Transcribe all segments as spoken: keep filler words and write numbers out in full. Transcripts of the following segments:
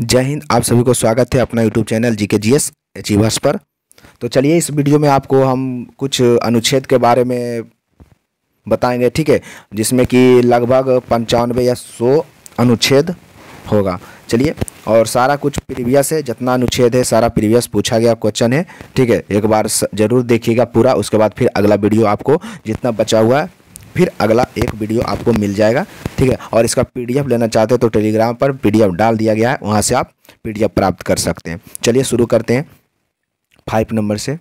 जय हिंद। आप सभी को स्वागत है अपना YouTube channel GK GS achievers पर। तो चलिए इस वीडियो में आपको हम कुछ अनुच्छेद के बारे में बताएंगे, ठीक है, जिसमें कि लगभग पंचानवे या सौ अनुच्छेद होगा। चलिए, और सारा कुछ प्रीवियस है, जितना अनुच्छेद है सारा प्रीवियस पूछा गया क्वेश्चन है, ठीक है। एक बार ज़रूर देखिएगा पूरा, उसके बाद फिर अगला वीडियो आपको जितना बचा हुआ है फिर अगला एक वीडियो आपको मिल जाएगा, ठीक है। और इसका पीडीएफ लेना चाहते हैं तो टेलीग्राम पर पीडीएफ डाल दिया गया है, वहाँ से आप पीडीएफ प्राप्त कर सकते हैं। चलिए शुरू करते हैं फाइव नंबर से।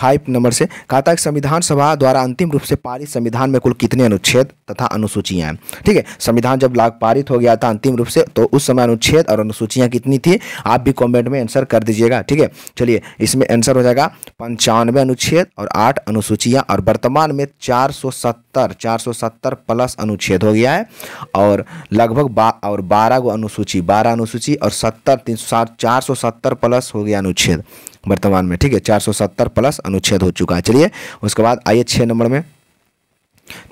फाइव नंबर से कहा था कि संविधान सभा द्वारा अंतिम रूप से पारित संविधान में कुल कितने अनुच्छेद तथा अनुसूचियां हैं, ठीक है। संविधान जब लागू पारित हो गया था अंतिम रूप से, तो उस समय अनुच्छेद और अनुसूचियां कितनी थी, आप भी कमेंट में आंसर कर दीजिएगा, ठीक है। चलिए, इसमें आंसर हो जाएगा पंचानवे अनुच्छेद और आठ अनुसूचियाँ, और वर्तमान में चार सौ सत्तर चार सौ सत्तर प्लस अनुच्छेद हो गया है, और लगभग बा और बारह गो अनुसूची बारह अनुसूची और सत्तर तीन सौ साठ चार सौ सत्तर प्लस हो गया अनुच्छेद वर्तमान में, ठीक है। चार सौ सत्तर प्लस अनुच्छेद हो चुका है। चलिए उसके बाद आइए छः नंबर में।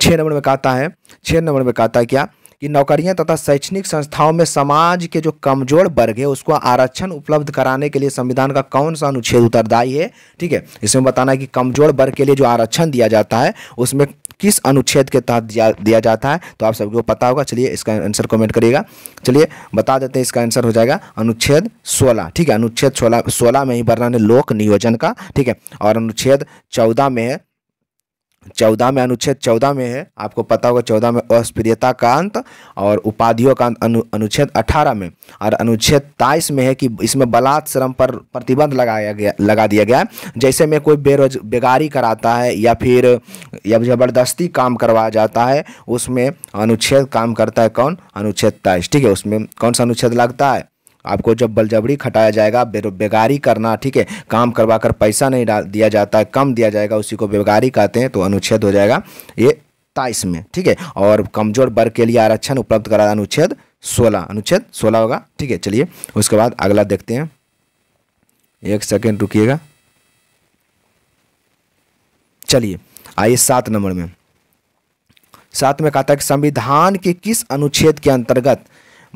छः नंबर में कहता है छः नंबर में कहता है क्या कि नौकरियां तथा शैक्षणिक संस्थाओं में समाज के जो कमजोर वर्ग है उसको आरक्षण उपलब्ध कराने के लिए संविधान का कौन सा अनुच्छेद उत्तरदायी है, ठीक है। इसमें बताना है कि कमजोर वर्ग के लिए जो आरक्षण दिया जाता है उसमें किस अनुच्छेद के तहत दिया, दिया जाता है, तो आप सबको पता होगा। चलिए इसका आंसर कमेंट करिएगा। चलिए बता देते हैं, इसका आंसर हो जाएगा अनुच्छेद सोलह, ठीक है। अनुच्छेद सोलह सोलह में ही वर्णन है लोक नियोजन का, ठीक है। और अनुच्छेद चौदह में है चौदह में अनुच्छेद चौदह में है आपको पता होगा, चौदह में अस्पृश्यता का अंत और उपाधियों का अनु, अनुच्छेद अठारह में, और अनुच्छेद तेईस में है कि इसमें बलात् श्रम पर प्रतिबंध लगाया गया लगा दिया गया है। जैसे में कोई बेरोज बेगारी कराता है या फिर या जबरदस्ती काम करवाया जाता है, उसमें अनुच्छेद काम करता है कौन, अनुच्छेद तेईस, ठीक है। उसमें कौन सा अनुच्छेद लगता है आपको, जब बलजबरी खटाया जाएगा, बेगारी करना, ठीक है, काम करवा कर पैसा नहीं दिया जाता है, कम दिया जाएगा, उसी को बेगारी कहते हैं, तो अनुच्छेद हो जाएगा ये तेईस में, ठीक है। और कमजोर वर्ग के लिए आरक्षण उपलब्ध कराना अनुच्छेद सोलह अनुच्छेद सोलह होगा, ठीक है। चलिए उसके बाद अगला देखते हैं, एक सेकेंड रुकिएगा। चलिए आइए सात नंबर में। सात में कहता है कि संविधान के किस अनुच्छेद के अंतर्गत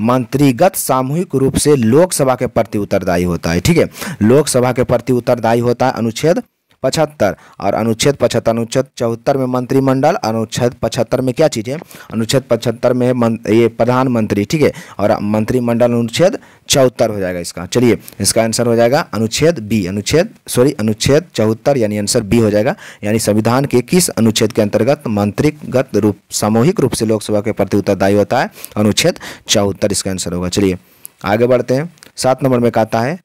मंत्रीगत सामूहिक रूप से लोकसभा के प्रति उत्तरदायी होता है, ठीक है। लोकसभा के प्रति उत्तरदायी होता है अनुच्छेद पचहत्तर, और अनुच्छेद पचहत्तर अनुच्छेद चौहत्तर में मंत्रिमंडल, अनुच्छेद पचहत्तर में क्या चीज़ है, अनुच्छेद पचहत्तर में है ये प्रधानमंत्री, ठीक है। और मंत्रिमंडल अनुच्छेद चौहत्तर हो जाएगा इसका। चलिए इसका आंसर हो जाएगा अनुच्छेद बी अनुच्छेद सॉरी अनुच्छेद चौहत्तर, यानी आंसर बी हो जाएगा। यानी संविधान के किस अनुच्छेद के अंतर्गत मंत्रीगत रूप सामूहिक रूप से लोकसभा के प्रति उत्तरदायी होता है, अनुच्छेद चौहत्तर इसका आंसर होगा। चलिए आगे बढ़ते हैं। सात नंबर में कहता है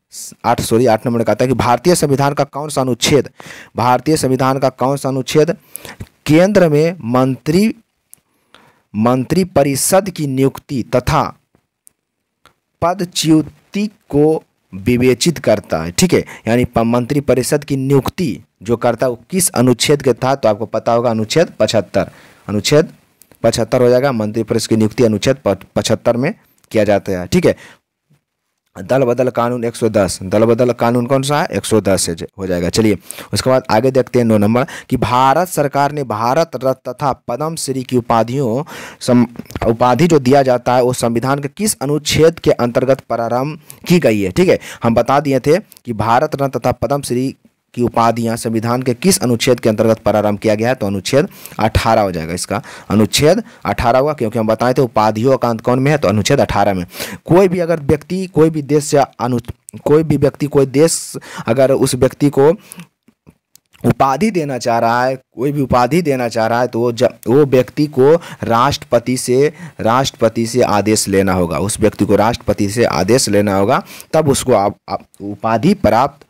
आठ सॉरी आठ नंबर में कहता है कि भारतीय संविधान का कौन सा अनुच्छेद भारतीय संविधान का कौन सा अनुच्छेद केंद्र में मंत्री मंत्री परिषद की नियुक्ति तथा पदच्युति को विवेचित करता है, ठीक है। यानी मंत्री परिषद की नियुक्ति जो करता है वो किस अनुच्छेद के तहत, तो आपको पता होगा अनुच्छेद पचहत्तर अनुच्छेद पचहत्तर हो जाएगा। मंत्री परिषद की नियुक्ति अनुच्छेद पचहत्तर में किया जाता है, ठीक है। दल बदल कानून एक सौ दस दल बदल कानून कौन सा है एक सौ दस से हो जाएगा। चलिए उसके बाद आगे देखते हैं नौ नंबर कि भारत सरकार ने भारत रत्न तथा पद्म श्री की उपाधियों सम उपाधि जो दिया जाता है वो संविधान के किस अनुच्छेद के अंतर्गत प्रारंभ की गई है, ठीक है। हम बता दिए थे कि भारत रत्न तथा पद्म श्री की उपाधियाँ संविधान के किस अनुच्छेद के अंतर्गत प्रारंभ किया गया है, तो अनुच्छेद अठारह हो जाएगा इसका। अनुच्छेद अठारह होगा, क्योंकि हम बताए थे उपाधियों का अंत कौन में है, तो अनुच्छेद अठारह में। कोई भी अगर व्यक्ति कोई भी देश से अनु कोई भी व्यक्ति कोई देश अगर उस व्यक्ति को उपाधि देना चाह रहा है कोई भी उपाधि देना चाह रहा है तो जब वो व्यक्ति को राष्ट्रपति से राष्ट्रपति से आदेश लेना होगा उस व्यक्ति को राष्ट्रपति से आदेश लेना होगा, तब उसको आप, आप उपाधि प्राप्त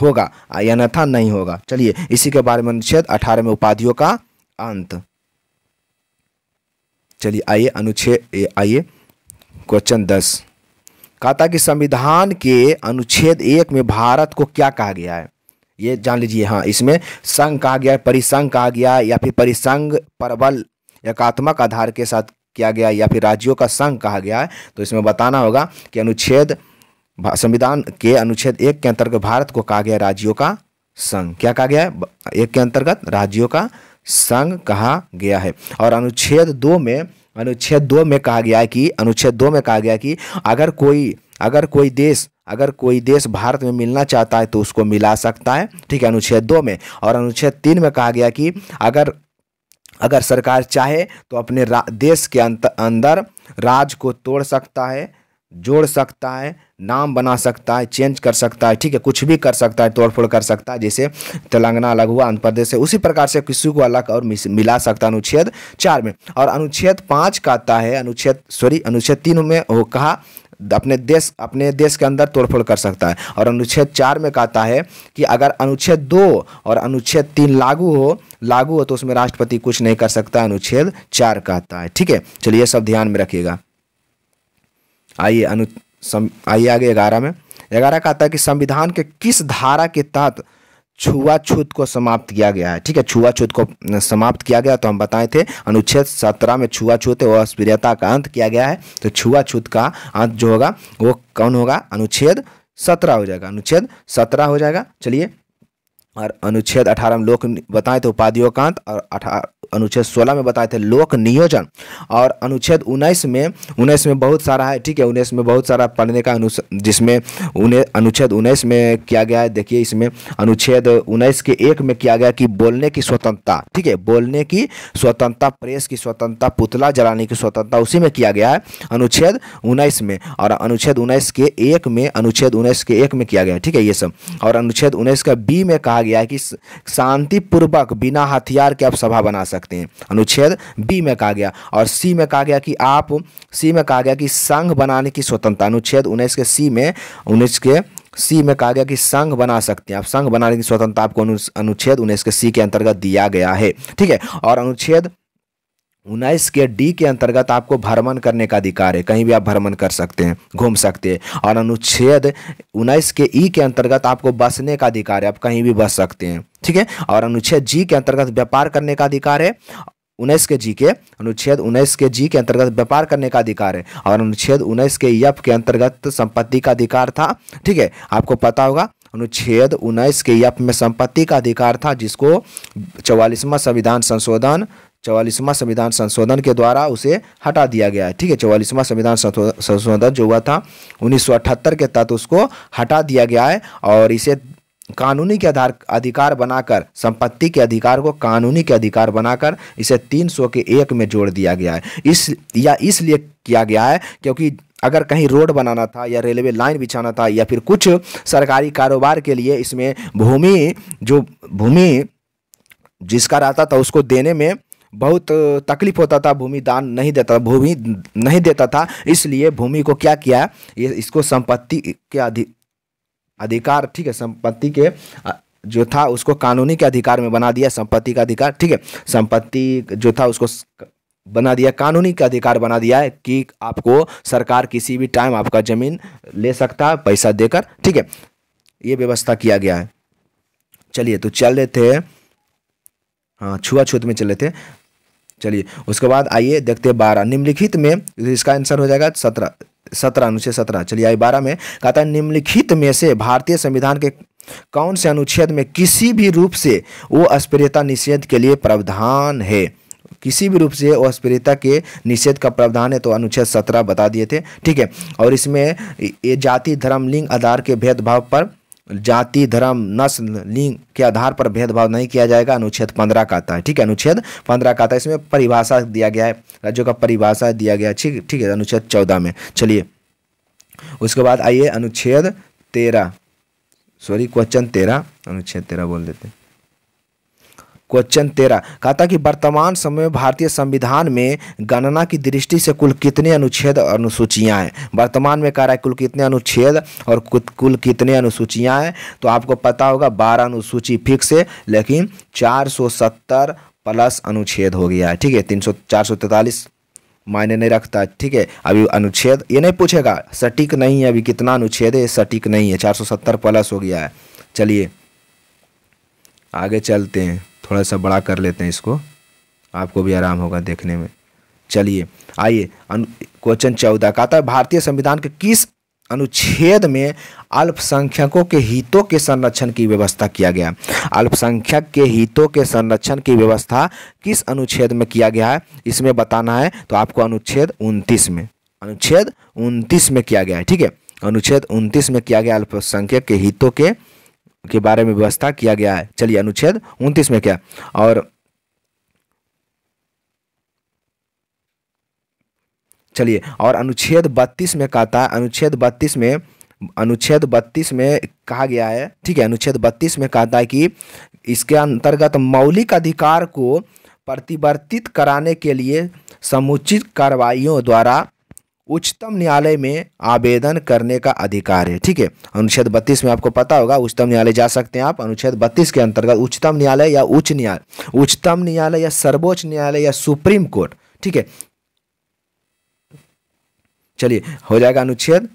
होगा, अन्यथा नहीं होगा। चलिए इसी के बारे में अनुच्छेद अठारह में उपाधियों का अंत। चलिए आइए अनुच्छेद आइए क्वेश्चन दस कहा था कि संविधान के अनुच्छेद एक में भारत को क्या कहा गया है, ये जान लीजिए। हाँ, इसमें संघ कहा गया है, परिसंघ कहा गया है, या फिर परिसंघ प्रबल एकात्मक आधार के साथ किया गया है, या फिर राज्यों का संघ कहा गया है। तो इसमें बताना होगा कि अनुच्छेद संविधान के अनुच्छेद एक के अंतर्गत भारत को कहा गया राज्यों का संघ, क्या कहा गया है, एक के अंतर्गत राज्यों का संघ कहा गया है। और अनुच्छेद दो में अनुच्छेद दो में कहा गया कि अनुच्छेद दो में कहा गया कि अगर कोई अगर कोई देश अगर कोई देश भारत में मिलना चाहता है तो उसको मिला सकता है, ठीक है, अनुच्छेद दो में। और अनुच्छेद तीन में कहा गया कि अगर अगर सरकार चाहे तो अपने देश के अंदर राज को तोड़ सकता है, जोड़ सकता है, नाम बना सकता है, चेंज कर सकता है, ठीक है, कुछ भी कर सकता है, तोड़फोड़ कर सकता है। जैसे तेलंगाना अलग हुआ, आंध्र प्रदेश है, उसी प्रकार से किसी को अलग और मिला सकता है, अनुच्छेद चार में। और अनुच्छेद पाँच कहता है, अनुच्छेद सॉरी अनुच्छेद तीन में वो कहा अपने देश अपने देश के अंदर तोड़फोड़ कर सकता है। और अनुच्छेद चार में कहता है कि अगर अनुच्छेद दो और अनुच्छेद तीन लागू हो लागू हो तो उसमें राष्ट्रपति कुछ नहीं कर सकता, अनुच्छेद चार कहता है, ठीक है। चलिए सब ध्यान में रखिएगा। आइए अनु आइए आगे ग्यारह में ग्यारह कहता है कि संविधान के किस धारा के तहत छुआछूत को समाप्त किया गया है, ठीक है, छुआछूत को समाप्त किया गया, तो हम बताए थे अनुच्छेद सत्रह में छुआछूत और अस्पृश्यता का अंत किया गया है। तो छुआछूत का अंत जो होगा वो कौन होगा, अनुच्छेद सत्रह हो जाएगा, अनुच्छेद सत्रह हो जाएगा। चलिए, और अनुच्छेद अठारह में लोक बताए थे उपाधियों का अंत, और अनुच्छेद सोलह में बताए थे लोक नियोजन, और अनुच्छेद उन्नीस में उन्नीस में बहुत सारा है, ठीक है, उन्नीस में बहुत सारा पढ़ने का अनुस जिसमें उन्हें अनुच्छेद उन्नीस में किया गया है। देखिए इसमें अनुच्छेद उन्नीस के एक में किया गया कि बोलने की स्वतंत्रता, ठीक है, बोलने की स्वतंत्रता, प्रेस की स्वतंत्रता, पुतला जलाने की स्वतंत्रता, उसी में किया गया है अनुच्छेद उन्नीस में। और अनुच्छेद उन्नीस के एक में अनुच्छेद उन्नीस के एक में किया गया है, ठीक है, ये सब। और अनुच्छेद उन्नीस का बी में कहा गया है कि शांतिपूर्वक बिना हथियार के आप सभा बना सकते हैं, अनुच्छेद बी में कहा गया। और सी में कहा गया कि आप सी में कहा गया कि संघ बनाने की स्वतंत्रता, अनुच्छेद उन्नीस के सी में उन्नीस के सी में कहा गया कि संघ बना सकते हैं आप, संघ बनाने की स्वतंत्रता आपको अनुच्छेद उन्नीस के सी के अंतर्गत दिया गया है, ठीक है। और अनुच्छेद उन्नीस के डी के अंतर्गत आपको भ्रमण करने का अधिकार है, कहीं भी आप भ्रमण कर सकते हैं, घूम सकते हैं। और अनुच्छेद उन्नीस के ई के अंतर्गत आपको बसने का अधिकार है, आप कहीं भी बस सकते हैं, ठीक है। और अनुच्छेद जी के अंतर्गत व्यापार करने का अधिकार है, उन्नीस के जी के अनुच्छेद उन्नीस के जी के अंतर्गत व्यापार करने का अधिकार है। और अनुच्छेद उन्नीस के एफ के अंतर्गत संपत्ति का अधिकार था, ठीक है, आपको पता होगा अनुच्छेद उन्नीस के एफ में संपत्ति का अधिकार था, जिसको चौवालीसवां संविधान संशोधन चौवालीसवां संविधान संशोधन के द्वारा उसे हटा दिया गया है, ठीक है। चौवालीसवां संविधान संशोधन जो हुआ था उन्नीस सौ अठहत्तर के तहत उसको हटा दिया गया है, और इसे कानूनी के आधार अधिकार बनाकर, संपत्ति के अधिकार को कानूनी के अधिकार बनाकर इसे तीन सौ के एक में जोड़ दिया गया है। इस या इसलिए किया गया है क्योंकि अगर कहीं रोड बनाना था या रेलवे लाइन बिछाना था या फिर कुछ सरकारी कारोबार के लिए इसमें भूमि जो भूमि जिसका रहता था उसको देने में बहुत तकलीफ होता था, भूमि दान नहीं देता भूमि नहीं देता था, इसलिए भूमि को क्या किया ये इसको संपत्ति के अधि अधिकार ठीक है, संपत्ति के जो था उसको कानूनी के अधिकार में बना दिया, संपत्ति का अधिकार, ठीक है, संपत्ति जो था उसको बना दिया कानूनी का अधिकार बना दिया है कि आपको सरकार किसी भी टाइम आपका ज़मीन ले सकता है पैसा देकर, ठीक है, ये व्यवस्था किया गया है। चलिए तो चल रहे थे हाँ छुआछूत में चले थे। चलिए उसके बाद आइए देखते हैं बारह, निम्नलिखित में इसका आंसर हो जाएगा सत्रह सत्रह अनुच्छेद सत्रह। चलिए आइए बारह में कहता है निम्नलिखित में से भारतीय संविधान के कौन से अनुच्छेद में किसी भी रूप से वो अस्पृश्यता निषेध के लिए प्रावधान है, किसी भी रूप से अस्पृश्यता के निषेध का प्रावधान है, तो अनुच्छेद सत्रह बता दिए थे, ठीक है। और इसमें ये जाति धर्म लिंग आधार के भेदभाव पर जाति धर्म नस्ल लिंग के आधार पर भेदभाव नहीं किया जाएगा, अनुच्छेद पंद्रह का आता है, ठीक है, अनुच्छेद पंद्रह का आता है। इसमें परिभाषा दिया गया है, राज्यों का परिभाषा दिया गया है, ठीक ठीक है, अनुच्छेद चौदह में। चलिए उसके बाद आइए अनुच्छेद तेरह सॉरी क्वेश्चन तेरह अनुच्छेद तेरह बोल देते हैं। क्वेश्चन तेरह कहता कि वर्तमान समय में भारतीय संविधान में गणना की दृष्टि से कुल कितने अनुच्छेद और अनुसूचियाँ हैं, वर्तमान में कह रहा है कुल कितने अनुच्छेद और कुल कितने अनुसूचियाँ हैं, तो आपको पता होगा बारह अनुसूची फिक्स है, लेकिन चार सौ सत्तर प्लस अनुच्छेद हो गया है, ठीक है, तीन सौ चार सौ तैंतालीस मायने नहीं रखता, ठीक है। अभी अनुच्छेद ये नहीं पूछेगा, सटीक नहीं है अभी कितना अनुच्छेद है, सटीक नहीं है, चार सौ सत्तर प्लस हो गया है। चलिए आगे चलते हैं, थोड़ा सा बड़ा कर लेते हैं इसको, आपको भी आराम होगा देखने में। चलिए आइए क्वेश्चन चौदह कहता है भारतीय संविधान के किस अनुच्छेद में अल्पसंख्यकों के हितों के संरक्षण की व्यवस्था किया गया। अल्पसंख्यक के हितों के संरक्षण की व्यवस्था किस अनुच्छेद में किया गया है इसमें बताना है, तो आपको अनुच्छेद उनतीस में अनुच्छेद उनतीस में किया गया है। ठीक है, अनुच्छेद उनतीस में किया गया अल्पसंख्यक के हितों के के बारे में व्यवस्था किया गया है। चलिए अनुच्छेद उनतीस में क्या, और चलिए और अनुच्छेद बत्तीस में कहता है, अनुच्छेद बत्तीस में अनुच्छेद बत्तीस में कहा गया है, ठीक है, अनुच्छेद बत्तीस में कहता है कि इसके अंतर्गत मौलिक अधिकार को प्रतिवर्तित कराने के लिए समुचित कार्रवाइयों द्वारा उच्चतम न्यायालय में आवेदन करने का अधिकार है। ठीक है, अनुच्छेद बत्तीस में आपको पता होगा उच्चतम न्यायालय जा सकते हैं आप। अनुच्छेद बत्तीस के अंतर्गत उच्चतम न्यायालय या उच्च न्यायालय उच्चतम न्यायालय या सर्वोच्च न्यायालय या सुप्रीम कोर्ट, ठीक है। चलिए हो जाएगा अनुच्छेद,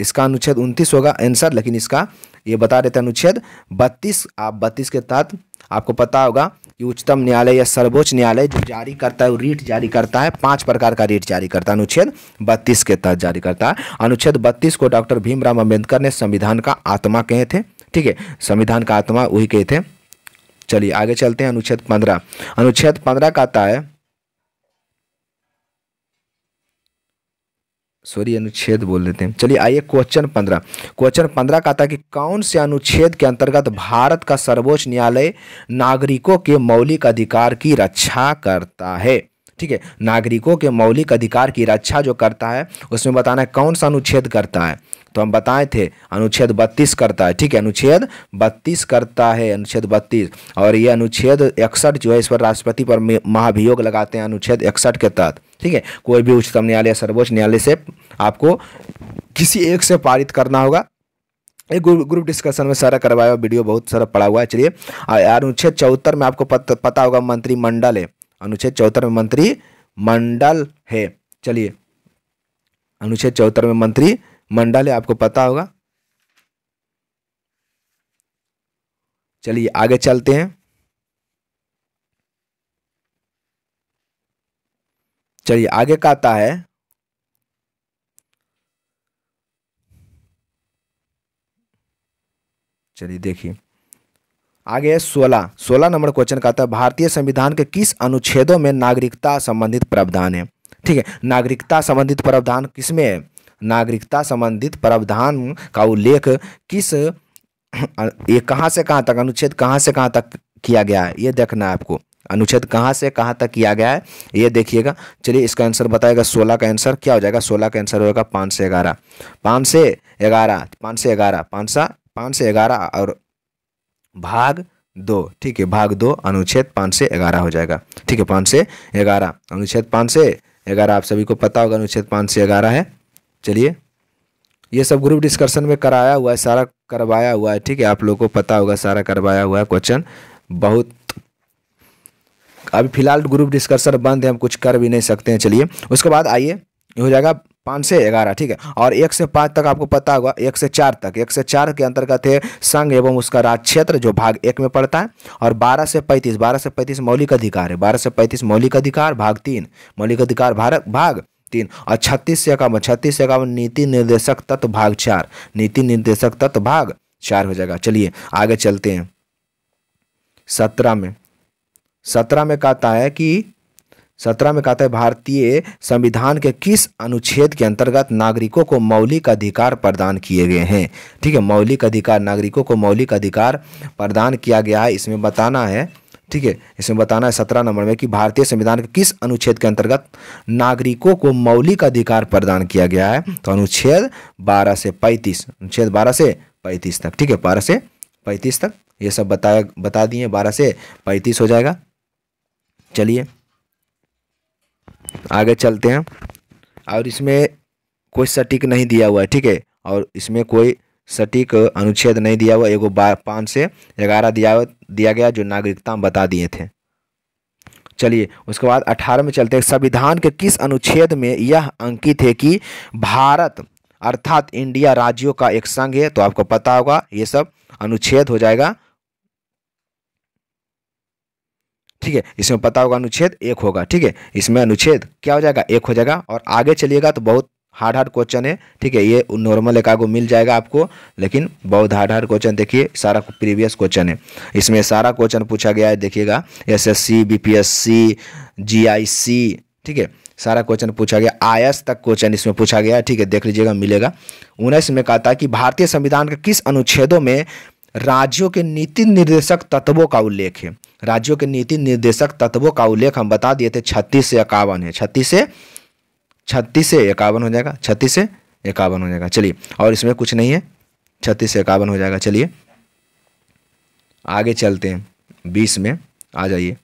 इसका अनुच्छेद उनतीस होगा आंसर, लेकिन इसका ये बता रहे थे अनुच्छेद बत्तीस। आप बत्तीस के तहत आपको पता होगा कि उच्चतम न्यायालय या सर्वोच्च न्यायालय जो जारी करता है वो रीट जारी करता है, पांच प्रकार का रीट जारी करता है, अनुच्छेद बत्तीस के तहत जारी करता है। अनुच्छेद बत्तीस को डॉक्टर भीमराव अम्बेडकर ने संविधान का आत्मा कहे थे, ठीक है, संविधान का आत्मा वही कहे थे। चलिए आगे चलते हैं, अनुच्छेद पंद्रह अनुच्छेद पंद्रह का आता है सॉरी अनुच्छेद बोल देते हैं। चलिए आइए क्वेश्चन पंद्रह क्वेश्चन पंद्रह कहता है कि कौन से अनुच्छेद के अंतर्गत भारत का सर्वोच्च न्यायालय नागरिकों के मौलिक अधिकार की रक्षा करता है। ठीक है, नागरिकों के मौलिक अधिकार की रक्षा जो करता है उसमें बताना है कौन सा अनुच्छेद करता है, तो हम बताए थे अनुच्छेद बत्तीस करता है। ठीक है, अनुच्छेद बत्तीस करता है, अनुच्छेद बत्तीस। और ये अनुच्छेद इकसठ जो है इस पर राष्ट्रपति पर महाभियोग लगाते हैं अनुच्छेद इकसठ के तहत। ठीक है, कोई भी उच्चतम न्यायालय सर्वोच्च न्यायालय से आपको किसी एक से पारित करना होगा। एक ग्रुप डिस्कशन में सारा करवाया हुआ वीडियो बहुत सारा पड़ा हुआ है। चलिए अनुच्छेद चौहत्तर में आपको पत, पता होगा मंत्रिमंडल है, अनुच्छेद चौहत्तर में मंत्रिमंडल है। चलिए अनुच्छेद चौहत्तर में मंत्री मंडल है, आपको पता होगा। चलिए आगे चलते हैं, चलिए आगे का आता है चलिए देखिए आगे सोलह सोलह नंबर क्वेश्चन का आता है भारतीय संविधान के किस अनुच्छेदों में नागरिकता संबंधित प्रावधान है। ठीक है, नागरिकता संबंधित प्रावधान किसमें है, नागरिकता संबंधित प्रावधान का उल्लेख किस, ये कहाँ से कहाँ तक, अनुच्छेद कहाँ से कहाँ तक किया गया है, ये देखना है आपको। अनुच्छेद कहाँ से कहाँ तक किया गया है ये देखिएगा। चलिए इसका आंसर बताएगा, सोलह का आंसर क्या हो जाएगा, सोलह का आंसर होगा पाँच से ग्यारह पाँच से ग्यारह पाँच से ग्यारह पाँच सा पाँच से ग्यारह और भाग दो। ठीक है, भाग दो अनुच्छेद पाँच से ग्यारह हो जाएगा। ठीक है, पाँच से ग्यारह अनुच्छेद पाँच से ग्यारह आप सभी को पता होगा अनुच्छेद पाँच से ग्यारह है। चलिए ये सब ग्रुप डिस्कशन में कराया हुआ है, सारा करवाया हुआ है। ठीक है, आप लोगों को पता होगा सारा करवाया हुआ है क्वेश्चन बहुत। अभी फिलहाल ग्रुप डिस्कशन बंद है, हम कुछ कर भी नहीं सकते हैं। चलिए उसके बाद आइए हो जाएगा पाँच से ग्यारह। ठीक है, और एक से पाँच तक आपको पता होगा, एक से चार तक, एक से चार के अंतर्गत है संघ एवं उसका राज्य क्षेत्र जो भाग एक में पड़ता है। और बारह से पैंतीस बारह से पैंतीस मौलिक अधिकार है, बारह से पैंतीस मौलिक अधिकार भाग तीन, मौलिक अधिकार भारत भाग तीन। और छत्तीस से इक्यावन छत्तीस से इक्यावन नीति निर्देशक तत्व भाग चार, नीति निर्देशक तत्व भाग चार हो जाएगा। चलिए आगे चलते हैं सत्रह में सत्रह में कहता है कि सत्रह में कहता है भारतीय संविधान के किस अनुच्छेद के अंतर्गत नागरिकों को मौलिक अधिकार प्रदान किए गए हैं। ठीक है, मौलिक अधिकार, नागरिकों को मौलिक अधिकार प्रदान किया गया है, इसमें बताना है। ठीक है, इसमें बताना है सत्रह नंबर में कि भारतीय संविधान के किस अनुच्छेद के अंतर्गत नागरिकों को मौलिक अधिकार प्रदान किया गया है, तो अनुच्छेद बारह से पैंतीस अनुच्छेद बारह से पैंतीस तक। ठीक है, बारह से पैंतीस तक ये सब बताया बता दिए, बारह से पैंतीस हो जाएगा। चलिए आगे चलते हैं, और इसमें कोई सटीक नहीं दिया हुआ है। ठीक है, और इसमें कोई सटीक अनुच्छेद नहीं दिया हुआ, एगो बार पाँच से ग्यारह दिया दिया गया जो नागरिकता हम बता दिए थे। चलिए उसके बाद अठारह में चलते हैं, संविधान के किस अनुच्छेद में यह अंकित है कि भारत अर्थात इंडिया राज्यों का एक संघ है, तो आपको पता होगा ये सब अनुच्छेद हो जाएगा। ठीक है, इसमें पता होगा अनुच्छेद एक होगा। ठीक है, इसमें अनुच्छेद क्या हो जाएगा, एक हो जाएगा। और आगे चलिएगा तो बहुत हार्ड हार्ड क्वेश्चन है, ठीक है, ये नॉर्मल एकागो मिल जाएगा आपको, लेकिन बहुत हार्ड हार्ड क्वेश्चन देखिए, सारा प्रीवियस क्वेश्चन है, इसमें सारा क्वेश्चन पूछा गया है, देखिएगा एसएससी, बीपीएससी, जीआईसी, ठीक है, सारा क्वेश्चन पूछा गया, आयस तक क्वेश्चन इसमें पूछा गया है, ठीक है, देख लीजिएगा मिलेगा। उन्नीस में कहा था कि भारतीय संविधान के किस अनुच्छेदों में राज्यों के नीति निर्देशक तत्वों का उल्लेख है, राज्यों के नीति निर्देशक तत्वों का उल्लेख हम बता दिए थे छत्तीस से इक्यावन है, छत्तीस से छत्तीस से इक्यावन हो जाएगा, छत्तीस से इक्यावन हो जाएगा, चलिए, और इसमें कुछ नहीं है, छत्तीस से इक्यावन हो जाएगा। चलिए आगे चलते हैं, बीस में आ जाइए।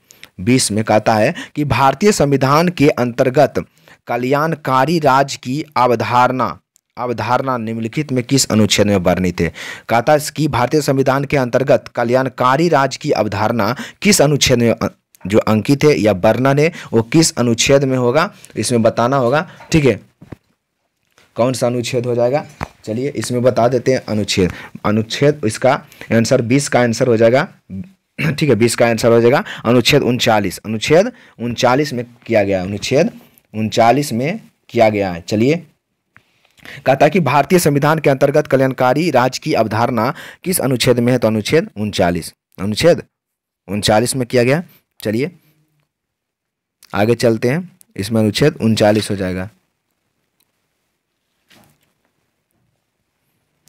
बीस में कहता है कि भारतीय संविधान के अंतर्गत कल्याणकारी राज्य की अवधारणा अवधारणा निम्नलिखित में किस अनुच्छेद में वर्णित है। कहता है कि भारतीय संविधान के अंतर्गत कल्याणकारी राज्य की अवधारणा किस अनुच्छेद में जो अंकित है या वर्णन है वो किस अनुच्छेद में होगा, इसमें बताना होगा, ठीक है, कौन सा अनुच्छेद हो जाएगा। चलिए इसमें बता देते हैं अनुच्छेद, अनुच्छेद इसका आंसर बीस का आंसर हो जाएगा, ठीक है, बीस का आंसर हो जाएगा अनुच्छेद उनचालीस, अनुच्छेद उनचालीस में किया गया, अनुच्छेद उनचालीस में किया गया है। चलिए कहता कि भारतीय संविधान के अंतर्गत कल्याणकारी राज्य की अवधारणा किस अनुच्छेद में है, तो अनुच्छेद उनचालीस, अनुच्छेद उनचालीस में किया गया। चलिए आगे चलते हैं, इसमें अनुच्छेद उनचालीस हो जाएगा।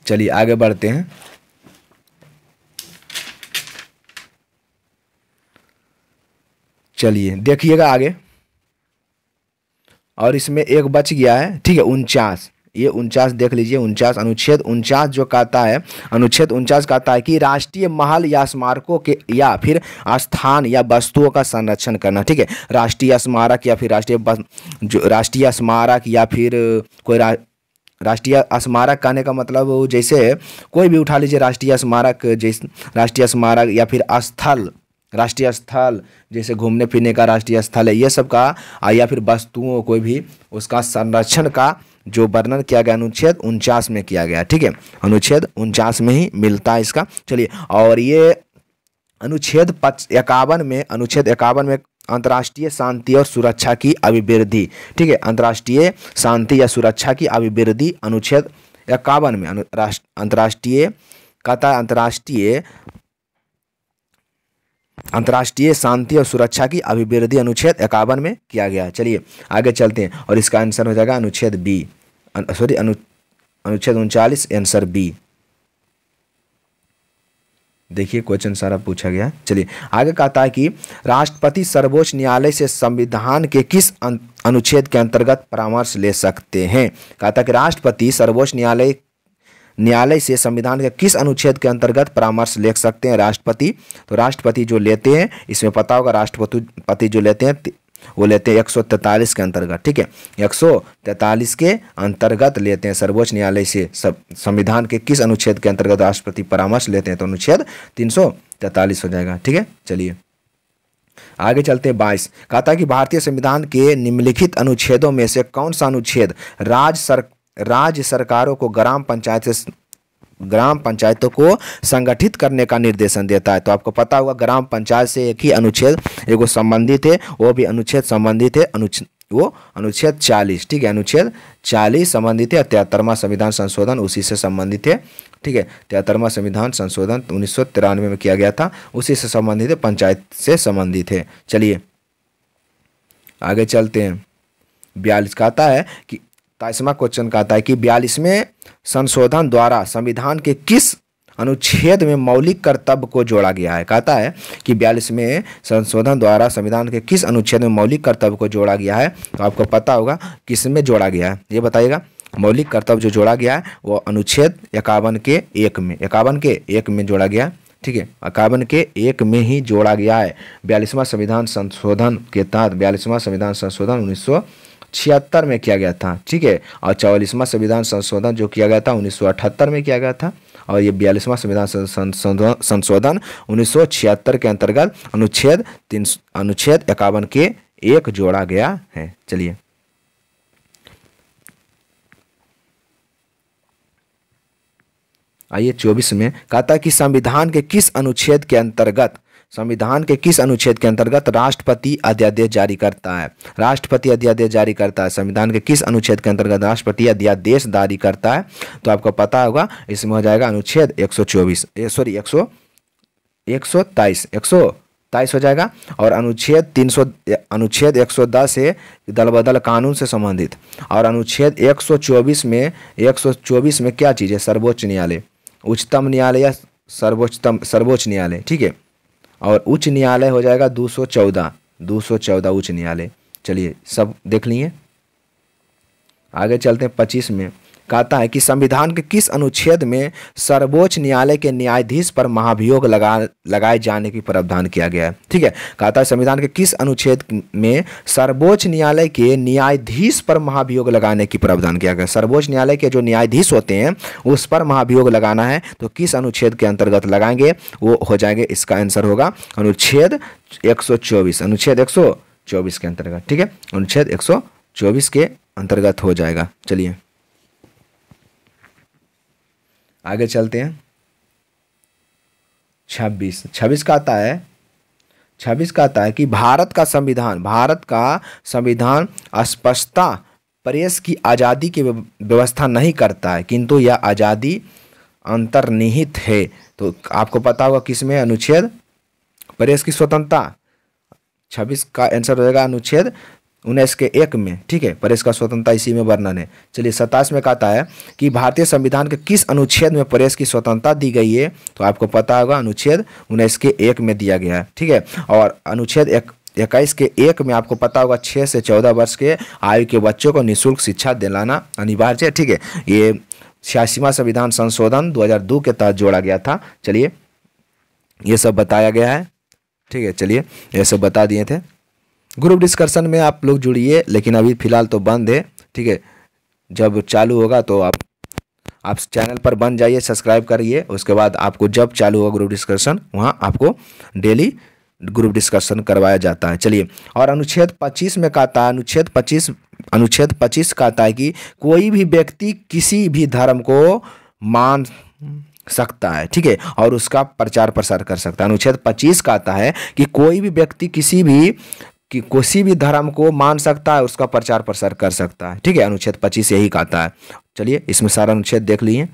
चलिए आगे बढ़ते हैं, चलिए देखिएगा आगे, और इसमें एक बच गया है, ठीक है, उनचास, ये उनचास देख लीजिए, उनचास अनुच्छेद उनचास जो कहता है, अनुच्छेद उनचास कहता है कि राष्ट्रीय महल या स्मारकों के या फिर स्थान या वस्तुओं का संरक्षण करना, ठीक है, राष्ट्रीय स्मारक या फिर राष्ट्रीय जो राष्ट्रीय स्मारक या फिर कोई रा, राष्ट्रीय स्मारक कहने का मतलब जैसे कोई भी उठा लीजिए, राष्ट्रीय स्मारक जैसे राष्ट्रीय स्मारक या फिर स्थल, राष्ट्रीय स्थल जैसे घूमने फिरने का राष्ट्रीय स्थल है, ये सब का या फिर वस्तुओं कोई भी उसका संरक्षण का जो वर्णन किया गया अनुच्छेद उनचास में किया गया, ठीक है, अनुच्छेद उनचास में ही मिलता है इसका। चलिए, और ये अनुच्छेद इक्यावन में अनुच्छेद इक्यावन में अंतर्राष्ट्रीय शांति और सुरक्षा की अभिवृद्धि, ठीक है, अंतर्राष्ट्रीय शांति या सुरक्षा की अभिवृद्धि अनुच्छेद इक्यावन में अंतर्राष्ट्रीय कहता है अंतर्राष्ट्रीय अंतर्राष्ट्रीय शांति और सुरक्षा की अभिवृद्धि अनुच्छेद इक्यावन में किया गया। चलिए आगे चलते हैं, और इसका आंसर हो जाएगा अनुच्छेद बी, सॉरी अनु, अनुच्छेद उनचालीस आंसर बी। देखिए क्वेश्चन सारा पूछा गया। चलिए आगे कहता है कि राष्ट्रपति सर्वोच्च न्यायालय से संविधान के किस अनुच्छेद के अंतर्गत परामर्श ले सकते हैं। कहता है कि राष्ट्रपति सर्वोच्च न्यायालय न्यायालय से संविधान के किस अनुच्छेद के अंतर्गत परामर्श ले सकते हैं राष्ट्रपति। तो राष्ट्रपति जो लेते हैं, इसमें पता होगा राष्ट्रपति जो लेते हैं वो लेते हैं एक सौ तैंतालीस के अंतर्गत, ठीक है, एक सौ तैंतालीस के अंतर्गत लेते हैं सर्वोच्च न्यायालय से संविधान के किस अनुच्छेद के अंतर्गत राष्ट्रपति परामर्श लेते हैं, तो अनुच्छेद तीन सौ तैंतालीस हो जाएगा, ठीक है। चलिए आगे चलते हैं। बाईस कहता है कि भारतीय संविधान के निम्नलिखित अनुच्छेदों में से कौन सा अनुच्छेद राज्य सरकार राज्य सरकारों को ग्राम पंचायत से ग्राम पंचायतों को संगठित करने का निर्देशन देता है। तो आपको पता होगा ग्राम पंचायत से एक ही अनुच्छेद एगो संबंधित है, वो भी अनुच्छेद संबंधित है, अनुच्छेद वो अनुच्छेद चालीस, ठीक है, अनुच्छेद चालीस संबंधित है, तिहत्तरवां संविधान संशोधन उसी से संबंधित है, ठीक है, तिहत्तरवां संविधान संशोधन उन्नीस सौ तिरानवे में किया गया था, उसी से संबंधित है, पंचायत से संबंधित है। चलिए आगे चलते हैं। बयालीस कहता है कि ताइसवां क्वेश्चन कहता है कि बयालीसवें संशोधन द्वारा संविधान के किस अनुच्छेद में मौलिक कर्तव्य को जोड़ा गया है। कहता है कि बयालीसवें संशोधन द्वारा संविधान के किस अनुच्छेद में मौलिक कर्तव्य को जोड़ा गया है। तो आपको पता होगा किस में जोड़ा गया है, ये बताइएगा। मौलिक कर्तव्य जो जोड़ा गया है वो अनुच्छेद इक्यावन के एक में इक्यावन के एक में जोड़ा गया है, ठीक है, इक्यावन के एक में ही जोड़ा गया है। बयालीसवां संविधान संशोधन के तहत बयालीसवां संविधान संशोधन उन्नीस सौ छिहत्तर में किया गया था, ठीक है, और चौवालीसवां संविधान संशोधन जो किया गया था उन्नीस सौ अठहत्तर में किया गया था, और ये बयालीसवां संविधान संशोधन उन्नीस सौ छिहत्तर के अंतर्गत अनुच्छेद तीन अनुच्छेद इक्यावन के एक जोड़ा गया है। चलिए आइए चौबीस में कहता है कि संविधान के किस अनुच्छेद के अंतर्गत संविधान के किस अनुच्छेद के अंतर्गत राष्ट्रपति अध्यादेश जारी करता है? राष्ट्रपति अध्यादेश जारी करता है। संविधान के किस अनुच्छेद के अंतर्गत राष्ट्रपति अध्यादेश जारी करता है? तो आपको पता होगा, इसमें हो जाएगा अनुच्छेद एक सौ चौबीस, सॉरी एक सौ एक सौ तेईस एक सौ तेईस हो जाएगा, और अनुच्छेद तीन सौ, अनुच्छेद एक सौ दस से दल बदल कानून से संबंधित, और अनुच्छेद एक सौ चौबीस में एक सौ चौबीस में क्या चीज़ है? सर्वोच्च न्यायालय, उच्चतम न्यायालय या सर्वोच्चतम सर्वोच्च न्यायालय, ठीक है। और उच्च न्यायालय हो जाएगा दो सौ चौदह, दो सौ चौदह उच्च न्यायालय। चलिए सब देख लिए, आगे चलते हैं पच्चीस में। कहता है कि संविधान के किस अनुच्छेद में सर्वोच्च न्यायालय के न्यायाधीश पर महाभियोग लगा लगाए जाने की प्रावधान किया गया है? ठीक है, कहता है संविधान के किस अनुच्छेद में सर्वोच्च न्यायालय के न्यायाधीश पर महाभियोग लगाने की प्रावधान किया गया है? सर्वोच्च न्यायालय के जो न्यायाधीश होते हैं उस पर महाभियोग लगाना है, तो किस अनुच्छेद के अंतर्गत लगाएंगे? वो हो जाएंगे, इसका आंसर होगा अनुच्छेद एक सौ चौबीस अनुच्छेद एक सौ चौबीस के अंतर्गत, ठीक है, अनुच्छेद एक सौ चौबीस के अंतर्गत हो जाएगा। चलिए आगे चलते हैं। छब्बीस छब्बीस का आता है छब्बीस का आता है कि भारत का संविधान भारत का संविधान अस्पष्टता प्रेस की आज़ादी की व्यवस्था नहीं करता है, किंतु यह आज़ादी अंतर्निहित है। तो आपको पता होगा किसमें? अनुच्छेद प्रेस की स्वतंत्रता, छब्बीस का आंसर हो जाएगा अनुच्छेद उन्नीस के एक में, ठीक है, प्रेस का स्वतंत्रता इसी में वर्णन है। चलिए सत्ताईस में कहता है कि भारतीय संविधान के किस अनुच्छेद में प्रेस की स्वतंत्रता दी गई है? तो आपको पता होगा अनुच्छेद उन्नीस के एक में दिया गया है, ठीक है। और अनुच्छेद एक इक्कीस के एक में आपको पता होगा छः से चौदह वर्ष के आयु के बच्चों को निःशुल्क शिक्षा दिलाना अनिवार्य है, ठीक है। ये छियासीवां संविधान संशोधन दो हज़ार दो के तहत जोड़ा गया था। चलिए ये सब बताया गया है, ठीक है। चलिए ये सब बता दिए थे। ग्रुप डिस्कशन में आप लोग जुड़िए, लेकिन अभी फ़िलहाल तो बंद है, ठीक है। जब चालू होगा तो आप आप चैनल पर बन जाइए, सब्सक्राइब करिए, उसके बाद आपको जब चालू होगा ग्रुप डिस्कशन, वहाँ आपको डेली ग्रुप डिस्कशन करवाया जाता है। चलिए, और अनुच्छेद पच्चीस में कहता है अनुच्छेद पच्चीस अनुच्छेद पच्चीस कहता है कि कोई भी व्यक्ति किसी भी धर्म को मान सकता है, ठीक है, और उसका प्रचार प्रसार कर सकता है। अनुच्छेद पच्चीस कहता है कि कोई भी व्यक्ति किसी भी कि किसी भी धर्म को मान सकता है, उसका प्रचार प्रसार कर सकता है, ठीक है। अनुच्छेद पच्चीस यही कहता है। चलिए इसमें सारा अनुच्छेद देख लिए।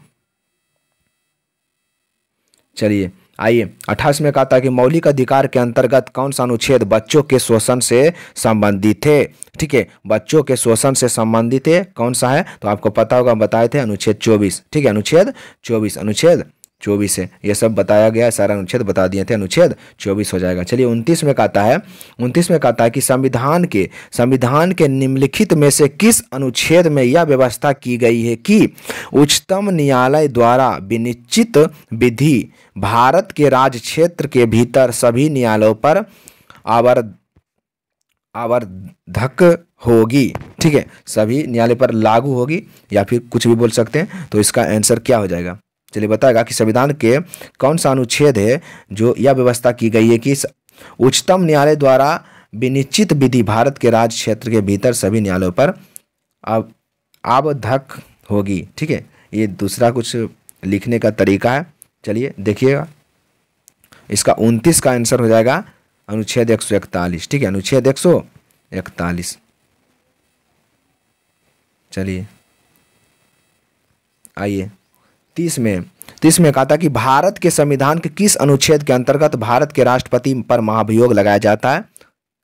चलिए आइए अट्ठाईस में कहता है कि मौलिक अधिकार के अंतर्गत कौन सा अनुच्छेद बच्चों के शोषण से संबंधित है? ठीक है, बच्चों के शोषण से संबंधित है, कौन सा है? तो आपको पता होगा, बताए थे अनुच्छेद चौबीस, ठीक है, अनुच्छेद चौबीस अनुच्छेद चौबीस है। ये सब बताया गया है, सारा अनुच्छेद बता दिए थे, अनुच्छेद चौबीस हो जाएगा। चलिए उनतीस में कहता है उनतीस में कहता है कि संविधान के संविधान के निम्नलिखित में से किस अनुच्छेद में यह व्यवस्था की गई है कि उच्चतम न्यायालय द्वारा विनिश्चित विधि भारत के राज्य क्षेत्र के भीतर सभी न्यायालयों पर आवर आवर्धक होगी, ठीक है, सभी न्यायालय पर लागू होगी, या फिर कुछ भी बोल सकते हैं। तो इसका आंसर क्या हो जाएगा? चलिए बताएगा कि संविधान के कौन सा अनुच्छेद है जो यह व्यवस्था की गई है कि उच्चतम न्यायालय द्वारा विनिश्चित विधि भारत के राज्य क्षेत्र के भीतर सभी न्यायालयों पर अब आवधक होगी, ठीक है। ये दूसरा कुछ लिखने का तरीका है। चलिए देखिएगा, इसका उनतीस का आंसर हो जाएगा अनुच्छेद एक सौ इकतालीस, ठीक है, अनुच्छेद एक सौ इकतालीस। चलिए आइए तीस में तीस में कहा था कि भारत के संविधान के किस अनुच्छेद के अंतर्गत भारत के राष्ट्रपति पर महाभियोग लगाया जाता है?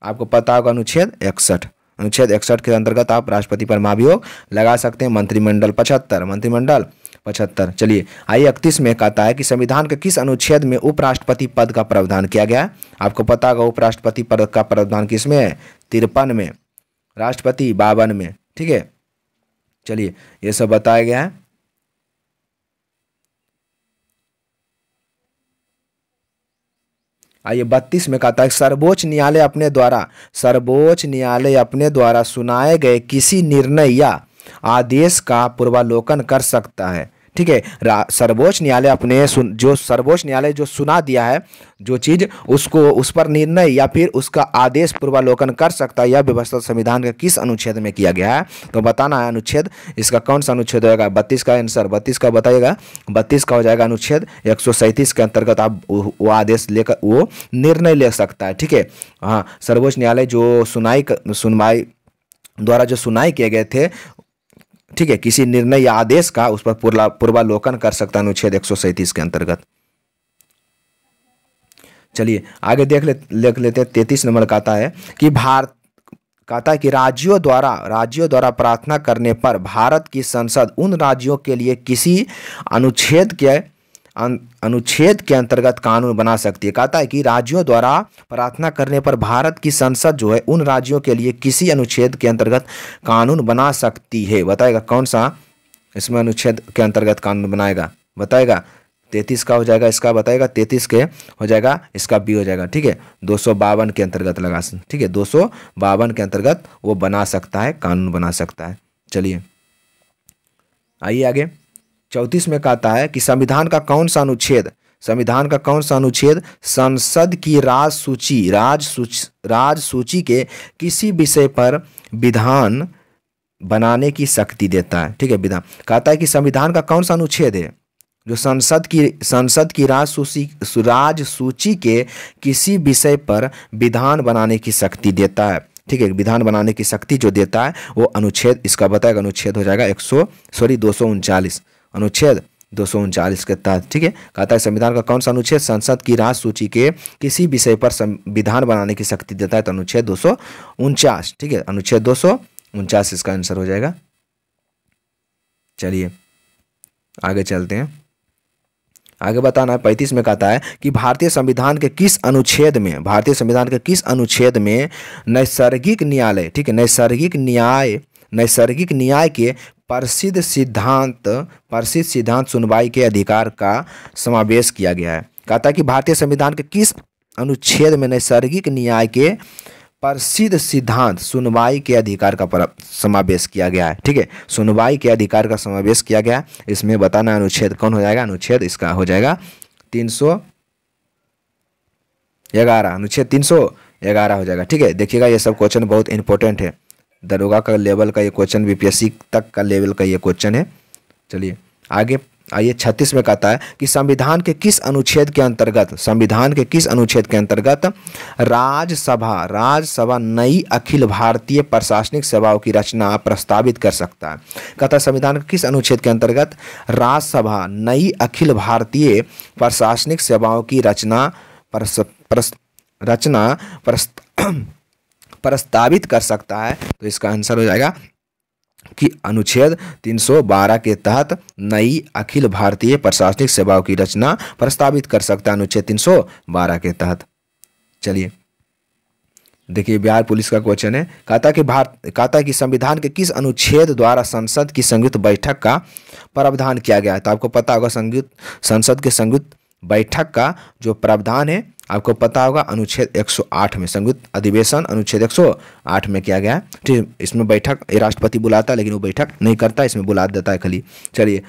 आपको पता होगा अनुच्छेद इकसठ अनुच्छेद इकसठ के अंतर्गत आप राष्ट्रपति पर महाभियोग लगा सकते हैं। मंत्रिमंडल पचहत्तर मंत्रिमंडल पचहत्तर। चलिए आइए इकतीस में कहता है कि संविधान के किस अनुच्छेद में उपराष्ट्रपति पद का प्रावधान किया गया है? आपको पता होगा उपराष्ट्रपति पद का प्रावधान किस में है? तिरपन में, राष्ट्रपति बावन में, ठीक है। चलिए ये सब बताया गया है। आइए बत्तीस में कहता है सर्वोच्च न्यायालय अपने द्वारा सर्वोच्च न्यायालय अपने द्वारा सुनाए गए किसी निर्णय या आदेश का पूर्वालोकन कर सकता है, ठीक है। सर्वोच्च न्यायालय अपने सुन, जो सर्वोच्च न्यायालय जो सुना दिया है जो चीज़ उसको उस पर निर्णय या फिर उसका आदेश पूर्वालोकन कर सकता है। यह व्यवस्था संविधान के किस अनुच्छेद में किया गया है तो बताना है अनुच्छेद। इसका कौन सा अनुच्छेद होगा? बत्तीस का आंसर, बत्तीस का बताइएगा, बत्तीस का हो जाएगा अनुच्छेद। एक सौ सैंतीस के अंतर्गत आप वो आदेश लेकर वो निर्णय ले सकता है। ठीक है, हाँ, सर्वोच्च न्यायालय जो सुनाई सुनवाई द्वारा जो सुनाई किए गए थे, ठीक है, किसी निर्णय या आदेश का उस पर पूर्वालोकन कर सकता है अनुच्छेद एक सौ सैंतीस के अंतर्गत। चलिए आगे देख ले देख लेते हैं। तैंतीस नंबर कहता है कि भारत कहता है कि राज्यों द्वारा राज्यों द्वारा प्रार्थना करने पर भारत की संसद उन राज्यों के लिए किसी अनुच्छेद के अनुच्छेद के अंतर्गत कानून बना सकती है। कहता है कि राज्यों द्वारा प्रार्थना करने पर भारत की संसद जो है उन राज्यों के लिए किसी अनुच्छेद के अंतर्गत कानून बना सकती है। बताएगा कौन सा इसमें अनुच्छेद के अंतर्गत कानून बनाएगा? बताएगा तैंतीस का हो जाएगा इसका, बताएगा तैंतीस के हो जाएगा इसका बी हो जाएगा। ठीक है, दो सौ बावन के अंतर्गत लगा, ठीक है, दो सौ बावन के अंतर्गत वो बना सकता है, कानून बना सकता है। चलिए आइए आगे। चौंतीस में कहता है कि संविधान का कौन सा अनुच्छेद संविधान का कौन सा अनुच्छेद संसद की राज सूची राज सूची राज सूची के किसी विषय पर विधान बनाने की शक्ति देता है? ठीक है, विधान कहता है कि संविधान का कौन सा अनुच्छेद है जो संसद की संसद की राज सूची राज सूची के किसी विषय पर विधान बनाने की शक्ति देता है। ठीक है, विधान बनाने की शक्ति जो देता है वो अनुच्छेद, इसका बताएगा अनुच्छेद हो जाएगा एक सौ सॉरी दो सौ उनचालीस अनुच्छेद दो सौ उनचालीस के तहत। ठीक है, कहता है संविधान का कौन सा अनुच्छेद संसद की राज सूची के किसी विषय पर विधान बनाने की शक्ति देता है तो अनुच्छेद दो सौ उनचास। ठीक है, अनुच्छेद दो सौ उनचास इसका आंसर हो जाएगा। चलिए आगे चलते हैं। आगे बताना है। पैंतीस में कहता है कि भारतीय संविधान के किस अनुच्छेद में भारतीय संविधान के किस अनुच्छेद में नैसर्गिक न्यायालय ठीक है नैसर्गिक न्याय नैसर्गिक न्याय के प्रसिद्ध सिद्धांत प्रसिद्ध सिद्धांत सुनवाई के अधिकार का समावेश किया गया है? कहता है कि भारतीय संविधान के किस अनुच्छेद में नैसर्गिक न्याय के प्रसिद्ध सिद्धांत सुनवाई के अधिकार का समावेश किया गया है? ठीक है, सुनवाई के अधिकार का समावेश किया गया है। इसमें बताना अनुच्छेद कौन हो जाएगा? अनुच्छेद इसका हो जाएगा तीन सौ ग्यारह, अनुच्छेद तीन सौ ग्यारह हो जाएगा। ठीक है, देखिएगा ये सब क्वेश्चन बहुत इंपॉर्टेंट है। दरोगा का लेवल का ये क्वेश्चन, बीपीएससी तक का लेवल का ये क्वेश्चन है। चलिए आगे आइए। छत्तीस में कहता है कि संविधान के किस अनुच्छेद के अंतर्गत संविधान के किस अनुच्छेद के अंतर्गत राज्यसभा राज्यसभा नई अखिल भारतीय प्रशासनिक सेवाओं की रचना प्रस्तावित कर सकता है? कहता है संविधान के किस अनुच्छेद के अंतर्गत राज्यसभा नई अखिल भारतीय प्रशासनिक सेवाओं की रचना परस, परस, रचना प्रस्तावित प्रस्तावित कर सकता है? तो इसका आंसर हो जाएगा कि अनुच्छेद तीन सौ बारह के तहत नई अखिल भारतीय प्रशासनिक सेवाओं की रचना प्रस्तावित कर सकता है, अनुच्छेद तीन सौ बारह के तहत। चलिए देखिए बिहार पुलिस का क्वेश्चन है। कहता कि भारत कहता कि संविधान के किस अनुच्छेद द्वारा संसद की संयुक्त बैठक का प्रावधान किया गया है? तो आपको पता होगा संयुक्त संसद के संयुक्त बैठक का जो प्रावधान है आपको पता होगा अनुच्छेद एक सौ आठ में, संयुक्त अधिवेशन अनुच्छेद एक सौ आठ में किया गया है। ठीक, इसमें बैठक राष्ट्रपति बुलाता है लेकिन वो बैठक नहीं करता, इसमें बुला देता है खाली। चलिए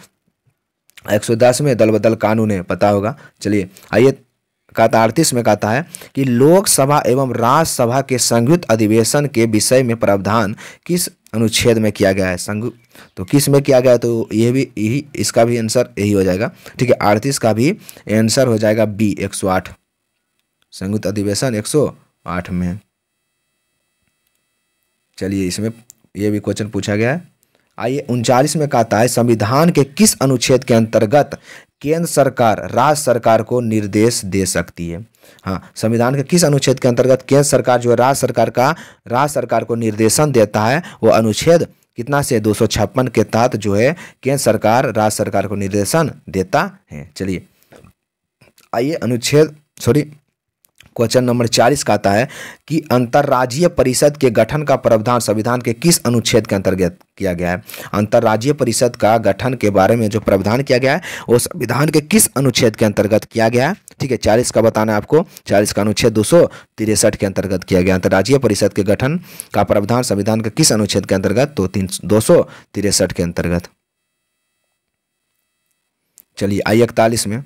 एक सौ दस में दल बदल कानून है, पता होगा। चलिए आइए। कहता अड़तीस में कहता है कि लोकसभा एवं राज्यसभा के संयुक्त अधिवेशन के विषय में प्रावधान किस अनुच्छेद में किया गया है? संघ तो किस में किया गया है? तो यह भी यही इसका भी आंसर यही हो जाएगा। ठीक है, अड़तीस का भी आंसर हो जाएगा बी, एक सौ आठ, संयुक्त अधिवेशन एक सौ आठ में। चलिए इसमें यह भी क्वेश्चन पूछा गया है। आइए उनचालीस में कहता है संविधान के किस अनुच्छेद के अंतर्गत केंद्र सरकार राज्य सरकार को निर्देश दे सकती है? हाँ, संविधान के किस अनुच्छेद के अंतर्गत केंद्र सरकार जो है राज्य सरकार का राज्य सरकार को निर्देशन देता है? वो अनुच्छेद कितना से? दो सौ छप्पन के तहत जो है केंद्र सरकार राज्य सरकार को निर्देशन देता है। चलिए आइए अनुच्छेद सॉरी क्वेश्चन नंबर चालीस कहता है कि अंतर्राज्यीय परिषद के गठन का प्रावधान संविधान के किस अनुच्छेद के अंतर्गत किया गया है? अंतर्राज्यीय परिषद का गठन के बारे में जो प्रावधान किया गया है वो संविधान के किस अनुच्छेद के अंतर्गत किया गया है? ठीक है, चालीस का बताना है आपको। चालीस का अनुच्छेद दो सौ तिरसठ के अंतर्गत किया गया। अंतर्राज्यीय परिषद के गठन का प्रावधान संविधान के किस अनुच्छेद के अंतर्गत? तो तीन दो सौ तिरसठ के अंतर्गत। चलिए आइए इकतालीस में,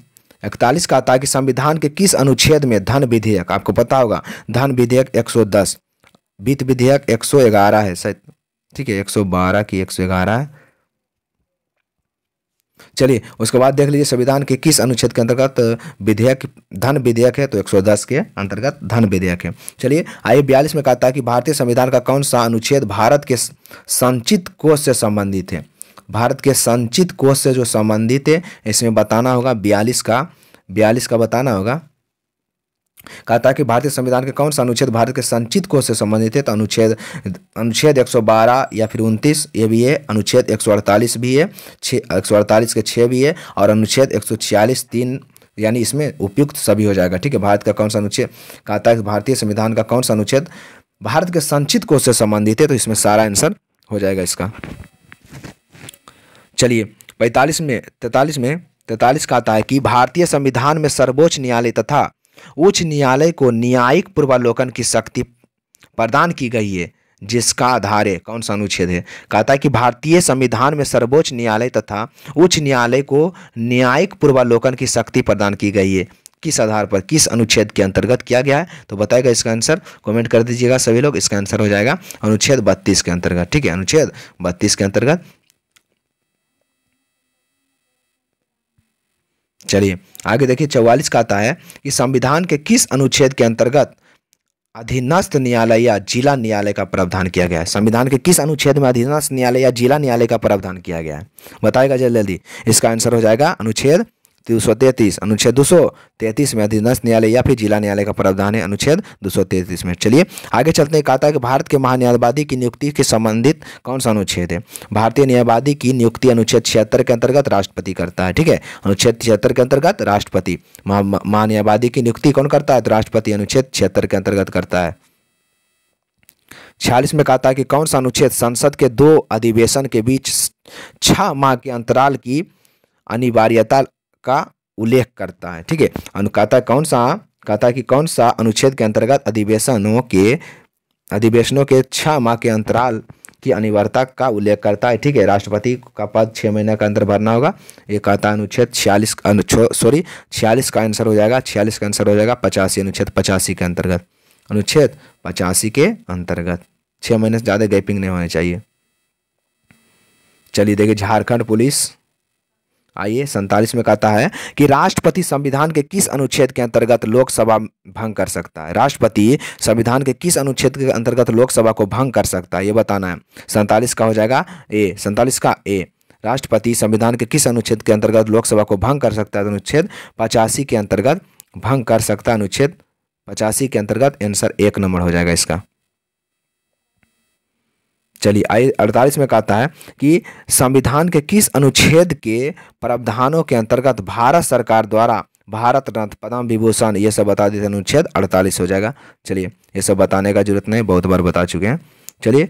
इकतालीस का आता है कि संविधान के किस अनुच्छेद में धन विधेयक, आपको पता होगा धन विधेयक एक सौ दस, वित्त विधेयक एक सौ ग्यारह है शायद, ठीक है एक सौ बारह की एक सौ ग्यारह है। चलिए उसके बाद देख लीजिए संविधान के किस अनुच्छेद के अंतर्गत विधेयक धन विधेयक है, तो एक सौ दस के अंतर्गत धन विधेयक है। चलिए आइए बयालीस में कहता है कि भारतीय संविधान का कौन सा अनुच्छेद भारत के संचित कोष से संबंधित है, भारत के संचित कोष से जो संबंधित है इसमें बताना होगा बयालीस का, बयालीस का बताना होगा। कहता है कि भारतीय संविधान के कौन सा अनुच्छेद भारत के संचित कोष से संबंधित है, तो अनुच्छेद अनुच्छेद एक सौ बारह या फिर उनतीस ये भी है, अनुच्छेद एक सौ अड़तालीस भी है, छः एक सौ अड़तालीस के छः भी है, और अनुच्छेद एक सौ छियालीस तीन, यानी इसमें उपयुक्त सभी हो जाएगा। ठीक है, भारत का कौन सा अनुच्छेद, कहता है भारतीय संविधान का कौन सा अनुच्छेद भारत के संचित कोष से संबंधित है, तो इसमें सारा आंसर हो जाएगा इसका। चलिए पैंतालीस में तैंतालीस में तैंतालीस का आता है कि भारतीय संविधान में सर्वोच्च न्यायालय तथा उच्च न्यायालय को न्यायिक पूर्वालोकन की शक्ति प्रदान की गई है, जिसका आधार है कौन सा अनुच्छेद है। कहता है कि भारतीय संविधान में सर्वोच्च न्यायालय तथा उच्च न्यायालय को न्यायिक पूर्वालोकन की शक्ति प्रदान की गई है, किस आधार पर, किस अनुच्छेद के अंतर्गत किया गया है, तो बताएगा इसका आंसर, कमेंट कर दीजिएगा सभी लोग, इसका आंसर हो जाएगा अनुच्छेद बत्तीस के अंतर्गत। ठीक है, अनुच्छेद बत्तीस के अंतर्गत। चलिए आगे देखिए चौवालीस का आता है कि संविधान के किस अनुच्छेद के अंतर्गत अधीनस्थ न्यायालय या जिला न्यायालय का प्रावधान किया गया है, संविधान के किस अनुच्छेद में अधीनस्थ न्यायालय या जिला न्यायालय का प्रावधान किया गया है, बताएगा जल्दी जल्दी, इसका आंसर हो जाएगा अनुच्छेद दो सौ तैंतीस, अनुच्छेद दो सौ तैंतीस में अधीनस्थ न्यायालय या फिर जिला न्यायालय का प्रावधान है, अनुच्छेद दो सौ तैंतीस में। चलिए आगे चलते हैं, कहता है कि भारत के महान्यायवादी की नियुक्ति के संबंधित कौन सा अनुच्छेद है, भारतीय न्यायवादी की नियुक्ति अनुच्छेद छिहत्तर के अंतर्गत राष्ट्रपति करता है। ठीक है, अनुच्छेद छिहत्तर के अंतर्गत राष्ट्रपति महान्यायवादी की नियुक्ति कौन करता है, तो राष्ट्रपति अनुच्छेद छिहत्तर के अंतर्गत करता है। छियालीस में कहता है कि कौन सा अनुच्छेद संसद के दो अधिवेशन के बीच छह माह के अंतराल की अनिवार्यता का उल्लेख करता है। ठीक है, अनुकता कौन सा, कहता है कि कौन सा अनुच्छेद के अंतर्गत अधिवेशनों के अधिवेशनों के छह माह के अंतराल की अनिवार्यता का उल्लेख करता है। ठीक है, राष्ट्रपति का पद छः महीने के अंदर भरना होगा, ये कहता है अनुच्छेद छियालीस, सॉरी छियालीस का आंसर हो जाएगा, छियालीस का आंसर हो जाएगा पचासी, अनुच्छेद पचासी के अंतर्गत, अनुच्छेद पचासी के अंतर्गत छः महीने से ज़्यादा गैपिंग नहीं होनी चाहिए। चलिए देखिए झारखंड पुलिस, आइए सैंतालीस में कहता है कि राष्ट्रपति संविधान के किस अनुच्छेद के अंतर्गत लोकसभा भंग कर सकता है, राष्ट्रपति संविधान के किस अनुच्छेद के अंतर्गत लोकसभा को भंग कर सकता है, ये बताना है। सैंतालीस का हो जाएगा ए, सैंतालीस का ए, राष्ट्रपति संविधान के किस अनुच्छेद के अंतर्गत लोकसभा को भंग कर सकता है, अनुच्छेद पचासी के अंतर्गत भंग कर सकता है, अनुच्छेद पचासी के अंतर्गत, आंसर एक नंबर हो जाएगा इसका। चलिए आइए अड़तालीस में कहता है कि संविधान के किस अनुच्छेद के प्रावधानों के अंतर्गत भारत सरकार द्वारा भारत रत्न पद्म विभूषण, ये सब बता देते, अनुच्छेद अड़तालीस हो जाएगा। चलिए ये सब बताने का जरूरत नहीं, बहुत बार बता चुके हैं। चलिए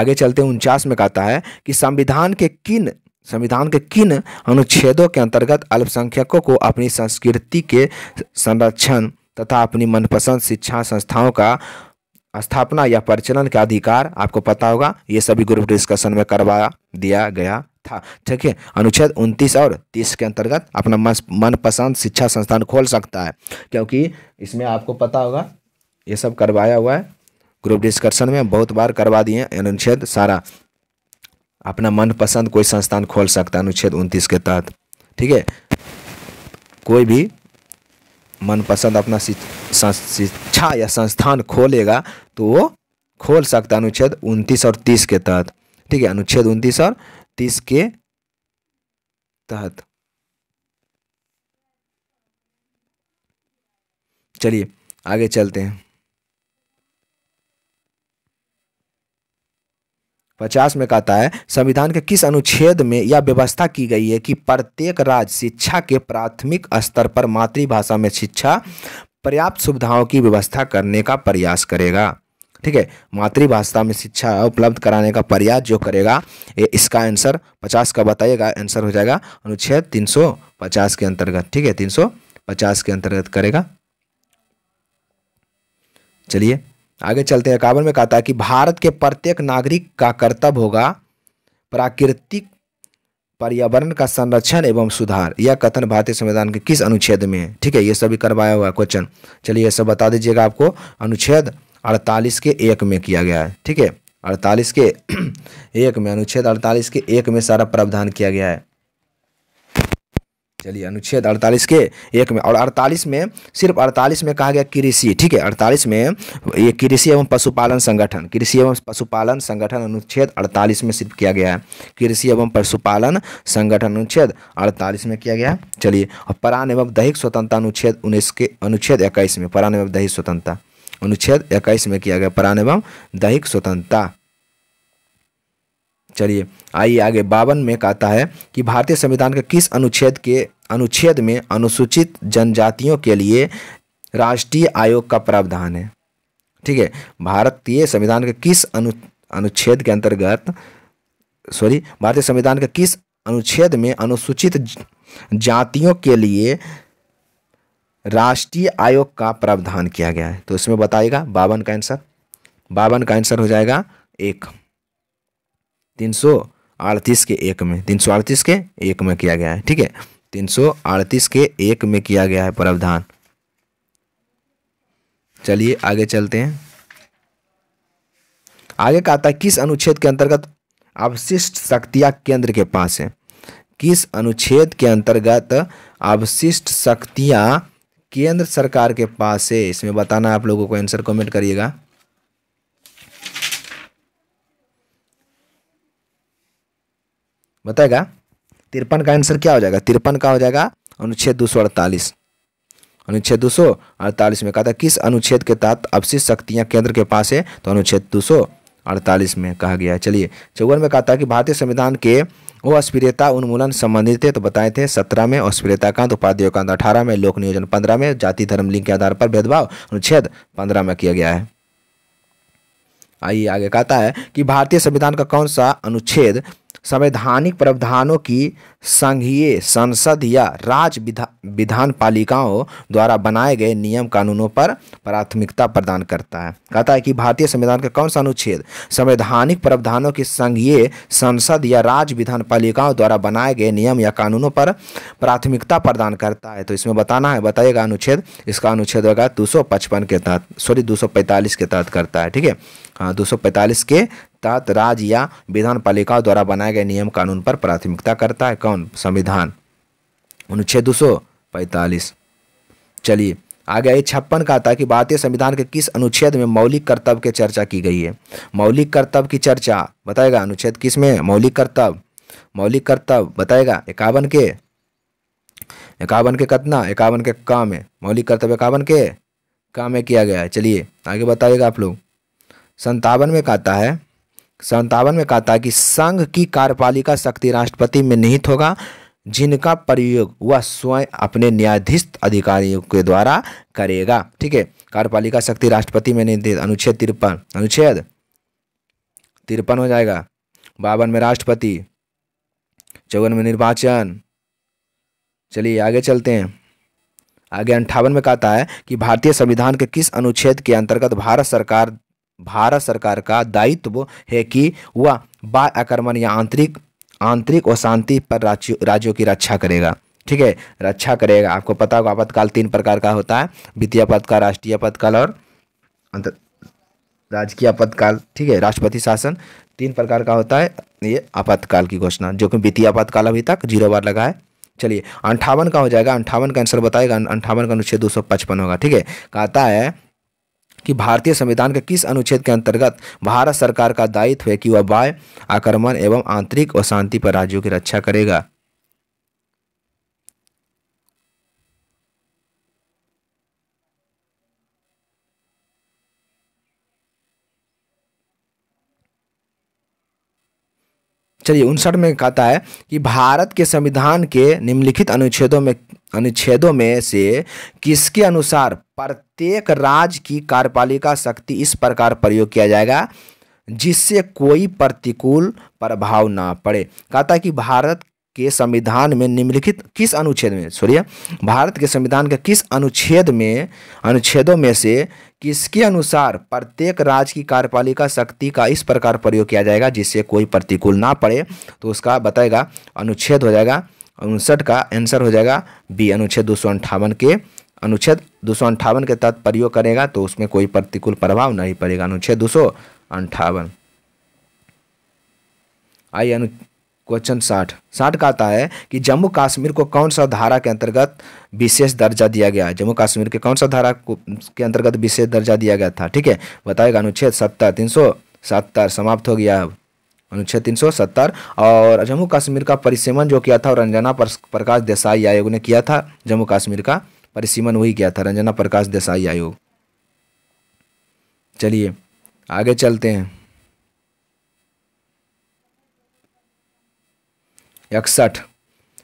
आगे चलते हैं, उनचास में कहता है कि संविधान के किन संविधान के किन अनुच्छेदों के अंतर्गत अल्पसंख्यकों को अपनी संस्कृति के संरक्षण तथा अपनी मनपसंद शिक्षा संस्थाओं का स्थापना या प्रचलन का अधिकार, आपको पता होगा ये सभी ग्रुप डिस्कशन में करवा दिया गया था। ठीक है, अनुच्छेद उनतीस और तीस के अंतर्गत अपना मनपसंद शिक्षा संस्थान खोल सकता है, क्योंकि इसमें आपको पता होगा ये सब करवाया हुआ है, ग्रुप डिस्कशन में बहुत बार करवा दिए हैं अनुच्छेद सारा, अपना मनपसंद कोई संस्थान खोल सकता है अनुच्छेद उनतीस के तहत। ठीक है, कोई भी मनपसंद अपना शिक्षा या संस्थान खोलेगा तो वो खोल सकता है अनुच्छेद उनतीस और तीस के तहत। ठीक है, अनुच्छेद उनतीस और तीस के तहत। चलिए आगे चलते हैं, पचास में कहता है संविधान के किस अनुच्छेद में यह व्यवस्था की गई है कि प्रत्येक राज्य शिक्षा के प्राथमिक स्तर पर मातृभाषा में शिक्षा पर्याप्त सुविधाओं की व्यवस्था करने का प्रयास करेगा। ठीक है, मातृभाषा में शिक्षा उपलब्ध कराने का प्रयास जो करेगा, ये इसका आंसर पचास का बताइएगा, आंसर हो जाएगा अनुच्छेद तीन सौ पचास के अंतर्गत। ठीक है, तीन सौ पचास के अंतर्गत करेगा। चलिए आगे चलते हैं, इक्यावन में कहता है कि भारत के प्रत्येक नागरिक का कर्तव्य होगा प्राकृतिक पर्यावरण का संरक्षण एवं सुधार, यह कथन भारतीय संविधान के किस अनुच्छेद में है? ठीक है, ये सभी करवाया हुआ क्वेश्चन। चलिए ये सब बता दीजिएगा आपको, अनुच्छेद अड़तालीस के एक में किया गया है। ठीक है, अड़तालीस के एक में, अनुच्छेद अड़तालीस के एक में सारा प्रावधान किया गया है। चलिए अनुच्छेद अड़तालीस के एक में, और अड़तालीस में सिर्फ अड़तालीस में कहा गया कृषि। ठीक है, अड़तालीस में ये कृषि एवं पशुपालन संगठन, कृषि एवं पशुपालन संगठन अनुच्छेद अड़तालीस में सिर्फ किया गया है। कृषि एवं पशुपालन संगठन अनुच्छेद अड़तालीस में किया गया है। चलिए, और प्राण एवं दैहिक स्वतंत्रता अनुच्छेद उन्नीस के, अनुच्छेद इक्कीस में, प्राण एवं दैहिक स्वतंत्रता अनुच्छेद इक्कीस में किया गया, प्राण एवं दैहिक स्वतंत्रता। चलिए आइए आगे, बावन में कहता है कि भारतीय संविधान के किस अनुच्छेद के अनुच्छेद में अनुसूचित जनजातियों के लिए राष्ट्रीय आयोग का प्रावधान है? ठीक है, भारतीय संविधान के किस अनु अनुच्छेद के अंतर्गत, सॉरी, भारतीय संविधान के किस अनुच्छेद में अनुसूचित जातियों के लिए राष्ट्रीय आयोग का प्रावधान किया गया है? तो इसमें बताइएगा बावन का आंसर। बावन का आंसर हो जाएगा एक, तीन सौ अड़तीस के एक में, तीन सौ अड़तीस के एक में किया गया है। ठीक है, तीन सौ अड़तीस के एक में किया गया है प्रावधान। चलिए आगे चलते हैं। आगे कहता है किस अनुच्छेद के अंतर्गत अवशिष्ट शक्तियां केंद्र के पास है? किस अनुच्छेद के अंतर्गत अवशिष्ट शक्तियां केंद्र सरकार के पास है? इसमें बताना आप लोगों को आंसर, कमेंट करिएगा। बताएगा तिरपन का आंसर क्या हो जाएगा? तिरपन का हो जाएगा अनुच्छेद दो सौ अड़तालीस। अनुच्छेद दो सौ अड़तालीस में कहा था किस अनुच्छेद के तहत अवशिष्ट शक्तियां केंद्र के पास है, तो अनुच्छेद दो सौ अड़तालीस में कहा गया है। चलिए चौवन में कहा था कि भारतीय संविधान के अस्पृश्यता उन्मूलन संबंधित थे, तो बताए थे सत्रह में, अस्पृश्यताकांत, उपाध्यायकांत अठारह में, लोक नियोजन पंद्रह में, जाति धर्म लिंग के आधार पर भेदभाव अनुच्छेद पंद्रह में किया गया है। आइए आगे, कहता है कि भारतीय संविधान का कौन सा अनुच्छेद संवैधानिक प्रावधानों की संघीय संसद या राज्य विधा विधान पालिकाओं द्वारा बनाए गए नियम कानूनों पर प्राथमिकता प्रदान करता है? कहता है कि भारतीय संविधान का कौन सा अनुच्छेद संवैधानिक प्रावधानों की संघीय संसद या राज्य विधान पालिकाओं द्वारा बनाए गए नियम या कानूनों पर प्राथमिकता प्रदान करता है? तो इसमें बताना है, बताइएगा अनुच्छेद, इसका अनुच्छेद होगा दो सौ पचपन के तहत, सॉरी दो सौ पैंतालीस के तहत करता है। ठीक है, हाँ, दो सौ पैंतालीस के तहत राज्य या विधान पालिकाओं द्वारा बनाए गए नियम कानून पर प्राथमिकता करता है। कौन? संविधान, अनुच्छेद दो सौ पैंतालीस। चलिए आगे, छप्पन का आता है कि भारतीय संविधान के किस अनुच्छेद में मौलिक कर्तव्य की चर्चा की गई है? मौलिक कर्तव्य की चर्चा बताएगा अनुच्छेद किस में? मौलिक कर्तव्य, मौलिक कर्तव्य बताएगा इक्यावन के, इक्यावन के कितना, इक्यावन के काम में, मौलिक कर्तव्य इक्यावन के काम में किया गया है। चलिए आगे बताइएगा आप लोग। संतावन में कहता है, संतावन में कहता है कि संघ की कार्यपालिका शक्ति राष्ट्रपति में निहित होगा, जिनका प्रयोग वह स्वयं अपने न्यायाधीश अधिकारियों के द्वारा करेगा। ठीक है, कार्यपालिका शक्ति राष्ट्रपति में निहित, अनुच्छेद तिरपन, अनुच्छेद तिरपन हो जाएगा। बावन में राष्ट्रपति, चौवन में निर्वाचन। चलिए आगे चलते हैं। आगे अंठावन में कहता है कि भारतीय संविधान के किस अनुच्छेद के अंतर्गत भारत सरकार, भारत सरकार का दायित्व है कि वह बाह्य आक्रमण या आंतरिक आंतरिक अशांति पर राज्यों राज्यों की रक्षा करेगा? ठीक है, रक्षा करेगा। आपको पता होगा आपातकाल तीन प्रकार का होता है, वित्तीय आपातकाल, राष्ट्रीय आपातकाल और अंतर राजकीय आपातकाल। ठीक है, राष्ट्रपति शासन, तीन प्रकार का होता है ये आपातकाल की घोषणा, जो कि वित्तीय आपातकाल अभी तक जीरो बार लगा है। चलिए अंठावन का हो जाएगा, अंठावन का आंसर बताएगा, अंठावन का अनुच्छेद दो सौ पचपन होगा। ठीक है, कहता है कि भारतीय संविधान के किस अनुच्छेद के अंतर्गत भारत सरकार का दायित्व है कि वह बाह्य आक्रमण एवं आंतरिक अशांति पर राज्यों की रक्षा करेगा? चलिए उनसठ में कहता है कि भारत के संविधान के निम्नलिखित अनुच्छेदों में अनुच्छेदों में से किसके अनुसार प्रत्येक राज्य की कार्यपालिका शक्ति इस प्रकार प्रयोग किया जाएगा जिससे कोई प्रतिकूल प्रभाव ना पड़े? कहता है कि भारत के संविधान में निम्नलिखित किस अनुच्छेद में सॉरी भारत के संविधान के किस अनुच्छेद में अनुच्छेदों में से किसके अनुसार प्रत्येक राज्य की कार्यपालिका शक्ति का इस प्रकार प्रयोग किया जाएगा जिससे कोई प्रतिकूल ना पड़े, तो उसका बताएगा अनुच्छेद हो जाएगा उनसठ का आंसर हो जाएगा बी अनुच्छेद दो सौ अंठावन के अनुच्छेद दो सौ अंठावन के तहत प्रयोग करेगा तो उसमें कोई प्रतिकूल प्रभाव नहीं पड़ेगा। अनुच्छेद दो सौ अंठावन। आइए अनु क्वेश्चन साठ साठ का आता है कि जम्मू कश्मीर को कौन सा धारा के अंतर्गत विशेष दर्जा दिया गया है। जम्मू कश्मीर के कौन सा धारा को के अंतर्गत विशेष दर्जा दिया गया था, ठीक है बताएगा अनुच्छेद सत्तर तीन सौ सत्तर समाप्त हो गया अनुच्छेद तीन सौ सत्तर। और जम्मू कश्मीर का परिसीमन जो किया था रंजना प्रकाश देसाई आयोग ने किया था, जम्मू कश्मीर का परिसीमन वही किया था रंजना प्रकाश देसाई आयोग। चलिए आगे चलते हैं। इकसठ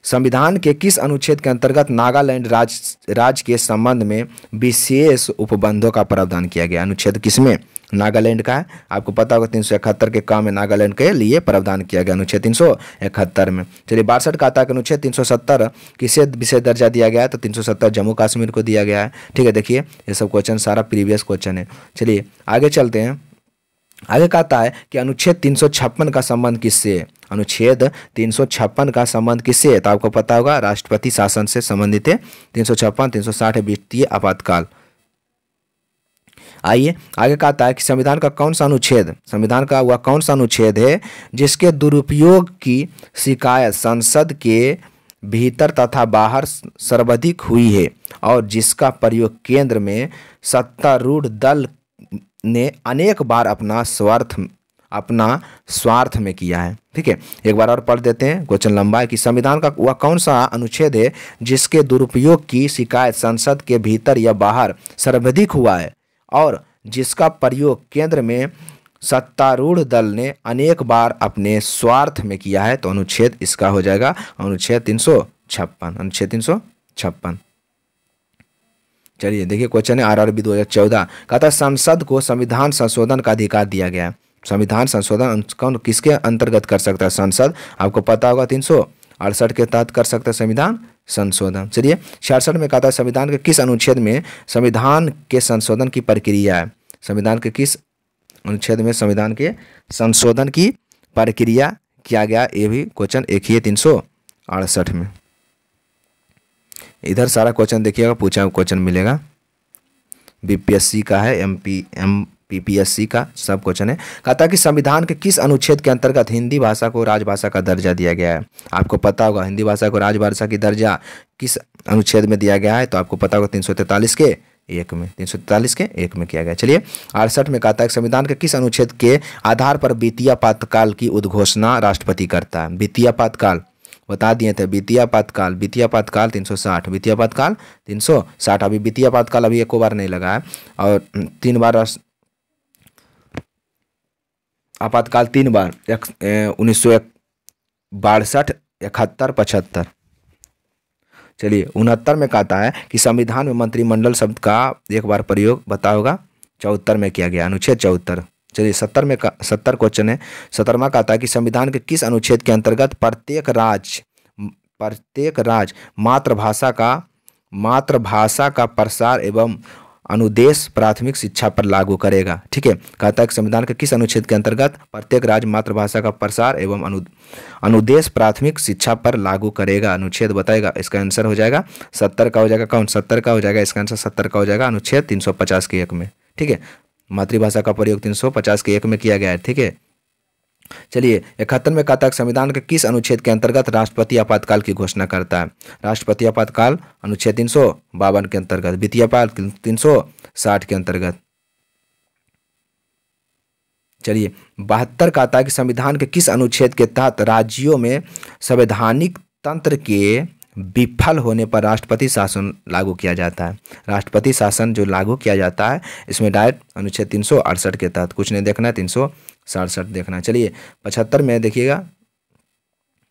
संविधान के किस अनुच्छेद के अंतर्गत नागालैंड राज्य राज्य के संबंध में विशेष उपबंधों का प्रावधान किया गया। अनुच्छेद किसमें, नागालैंड का है, आपको पता होगा तीन सौ इकहत्तर के काम में नागालैंड के लिए प्रावधान किया गया अनुच्छेद तीन सौ इकहत्तर में। चलिए बासठ का आता है अनुच्छेद तीन सौ सत्तर किसे विशेष दर्जा दिया गया है, तो तीन सौ सत्तर जम्मू कश्मीर को दिया गया है। ठीक है देखिए ये सब क्वेश्चन सारा प्रीवियस क्वेश्चन है। चलिए आगे चलते हैं। आगे कहता है कि अनुच्छेद तीन सौ छप्पन का संबंध किससे है। अनुच्छेद तीन सौ छप्पन का संबंध किससे है, तो आपको पता होगा राष्ट्रपति शासन से संबंधित है। तीन सौ छप्पन तीन सौ साठ वित्तीय आपातकाल। आइए आगे कहता है कि संविधान का कौन सा अनुच्छेद, संविधान का वह कौन सा अनुच्छेद है जिसके दुरुपयोग की शिकायत संसद के भीतर तथा बाहर सर्वाधिक हुई है और जिसका प्रयोग केंद्र में सत्तारूढ़ दल ने अनेक बार अपना स्वार्थ अपना स्वार्थ में किया है। ठीक है एक बार और पढ़ देते हैं, क्वेश्चन लंबा है कि संविधान का वह कौन सा अनुच्छेद है जिसके दुरुपयोग की शिकायत संसद के भीतर या बाहर सर्वाधिक हुआ है और जिसका प्रयोग केंद्र में सत्तारूढ़ दल ने अनेक बार अपने स्वार्थ में किया है, तो अनुच्छेद इसका हो जाएगा अनुच्छेद तीन सौ छप्पन अनुच्छेद तीन सौ छप्पन। चलिए देखिए क्वेश्चन है आर आर बी दो हजार चौदह कहता है संसद को संविधान संशोधन का अधिकार दिया गया है। संविधान संशोधन कौन किसके अंतर्गत कर सकता है, संसद, आपको पता होगा तीन सौ अड़सठ के तहत कर सकता है संविधान संशोधन। चलिए छियासठ में कहता है संविधान के किस अनुच्छेद में संविधान के संशोधन की प्रक्रिया है। संविधान के किस अनुच्छेद में संविधान के संशोधन की प्रक्रिया किया गया, ये भी क्वेश्चन एक ही है तीन सौ अड़सठ में। इधर सारा क्वेश्चन देखिएगा पूछा क्वेश्चन मिलेगा, बीपीएससी का है एमपी एम पीपीएससी का सब क्वेश्चन है। कहता है कि संविधान के किस अनुच्छेद के अंतर्गत हिंदी भाषा को राजभाषा का दर्जा दिया गया है। आपको पता होगा हिंदी भाषा को राजभाषा की दर्जा किस अनुच्छेद में दिया गया है, तो आपको पता होगा तीन सौ तैंतालीस के एक में तीन सौ तैंतालीस के एक में किया गया। चलिए अड़सठ में कहता है संविधान के किस अनुच्छेद के आधार पर वित्तीय आपातकाल की उद्घोषणा राष्ट्रपति करता है। वित्तीय आपातकाल बता दिए थे, वित्तीय आपातकाल वित्तीय आपातकाल तीन सौ साठ वित्तीय आपातकाल तीन सौ साठ अभी वित्तीय आपातकाल अभी एक बार नहीं लगा है और तीन बार आपातकाल तीन बार उन्नीस सौ बासठ इकहत्तर पचहत्तर। चलिए उनहत्तर में कहता है कि संविधान में मंत्रिमंडल शब्द का एक बार प्रयोग बता होगा चौहत्तर में किया गया अनुच्छेद चौहत्तर। चलिए सत्तर में का सत्तर क्वेश्चन है। सत्तरवा कहता है कि संविधान के किस अनुच्छेद के अंतर्गत प्रत्येक राज्य प्रत्येक राज्य मातृभाषा का मातृभाषा का प्रसार एवं अनुदेश प्राथमिक शिक्षा पर लागू करेगा। ठीक है कहता है कि संविधान के किस अनुच्छेद के अंतर्गत प्रत्येक राज्य मातृभाषा का प्रसार एवं अनु अनुदेश प्राथमिक शिक्षा पर लागू करेगा। अनुच्छेद बताएगा इसका आंसर हो जाएगा सत्तर का हो जाएगा कौन सत्तर का हो जाएगा इसका आंसर सत्तर का हो जाएगा अनुच्छेद तीन सौ पचास के एक में। ठीक है मातृभाषा का प्रयोग तीन सौ पचास के एक में किया गया है। ठीक है चलिए इकहत्तर में कहता है संविधान के किस अनुच्छेद के अंतर्गत राष्ट्रपति आपातकाल की घोषणा करता है। राष्ट्रपति आपातकाल अनुच्छेद तीन सौ बावन के अंतर्गत वित्तीय आपातकाल तीन सौ साठ के अंतर्गत। चलिए बहत्तर कहता है कि संविधान के किस अनुच्छेद के तहत राज्यों में संवैधानिक तंत्र के विफल होने पर राष्ट्रपति शासन लागू किया जाता है। राष्ट्रपति शासन जो लागू किया जाता है इसमें डायरेक्ट अनुच्छेद तीन सौ अड़सठ के तहत कुछ नहीं देखना है तीन सौ साठ देखना। चलिए पचहत्तर में देखिएगा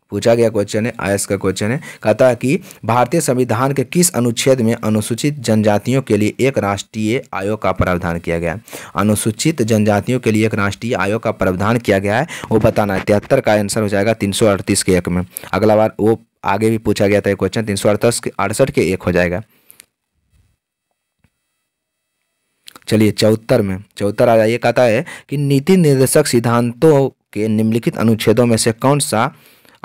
पूछा गया क्वेश्चन है, आईएएस का क्वेश्चन है। कहता है कि भारतीय संविधान के किस अनुच्छेद में अनुसूचित जनजातियों के लिए एक राष्ट्रीय आयोग का प्रावधान किया गया है? अनुसूचित जनजातियों के लिए एक राष्ट्रीय आयोग का प्रावधान किया गया है, वो बताना है। तिहत्तर का आंसर हो जाएगा तीन सौ अड़तीस के एक में। अगला बार वो आगे भी पूछा गया था क्वेश्चन, तीन सौ अड़सठ के एक हो जाएगा। चलिए चौहत्तर में, चौहत्तर आ जाइए। कहता है कि नीति निर्देशक सिद्धांतों के निम्नलिखित अनुच्छेदों में से कौन सा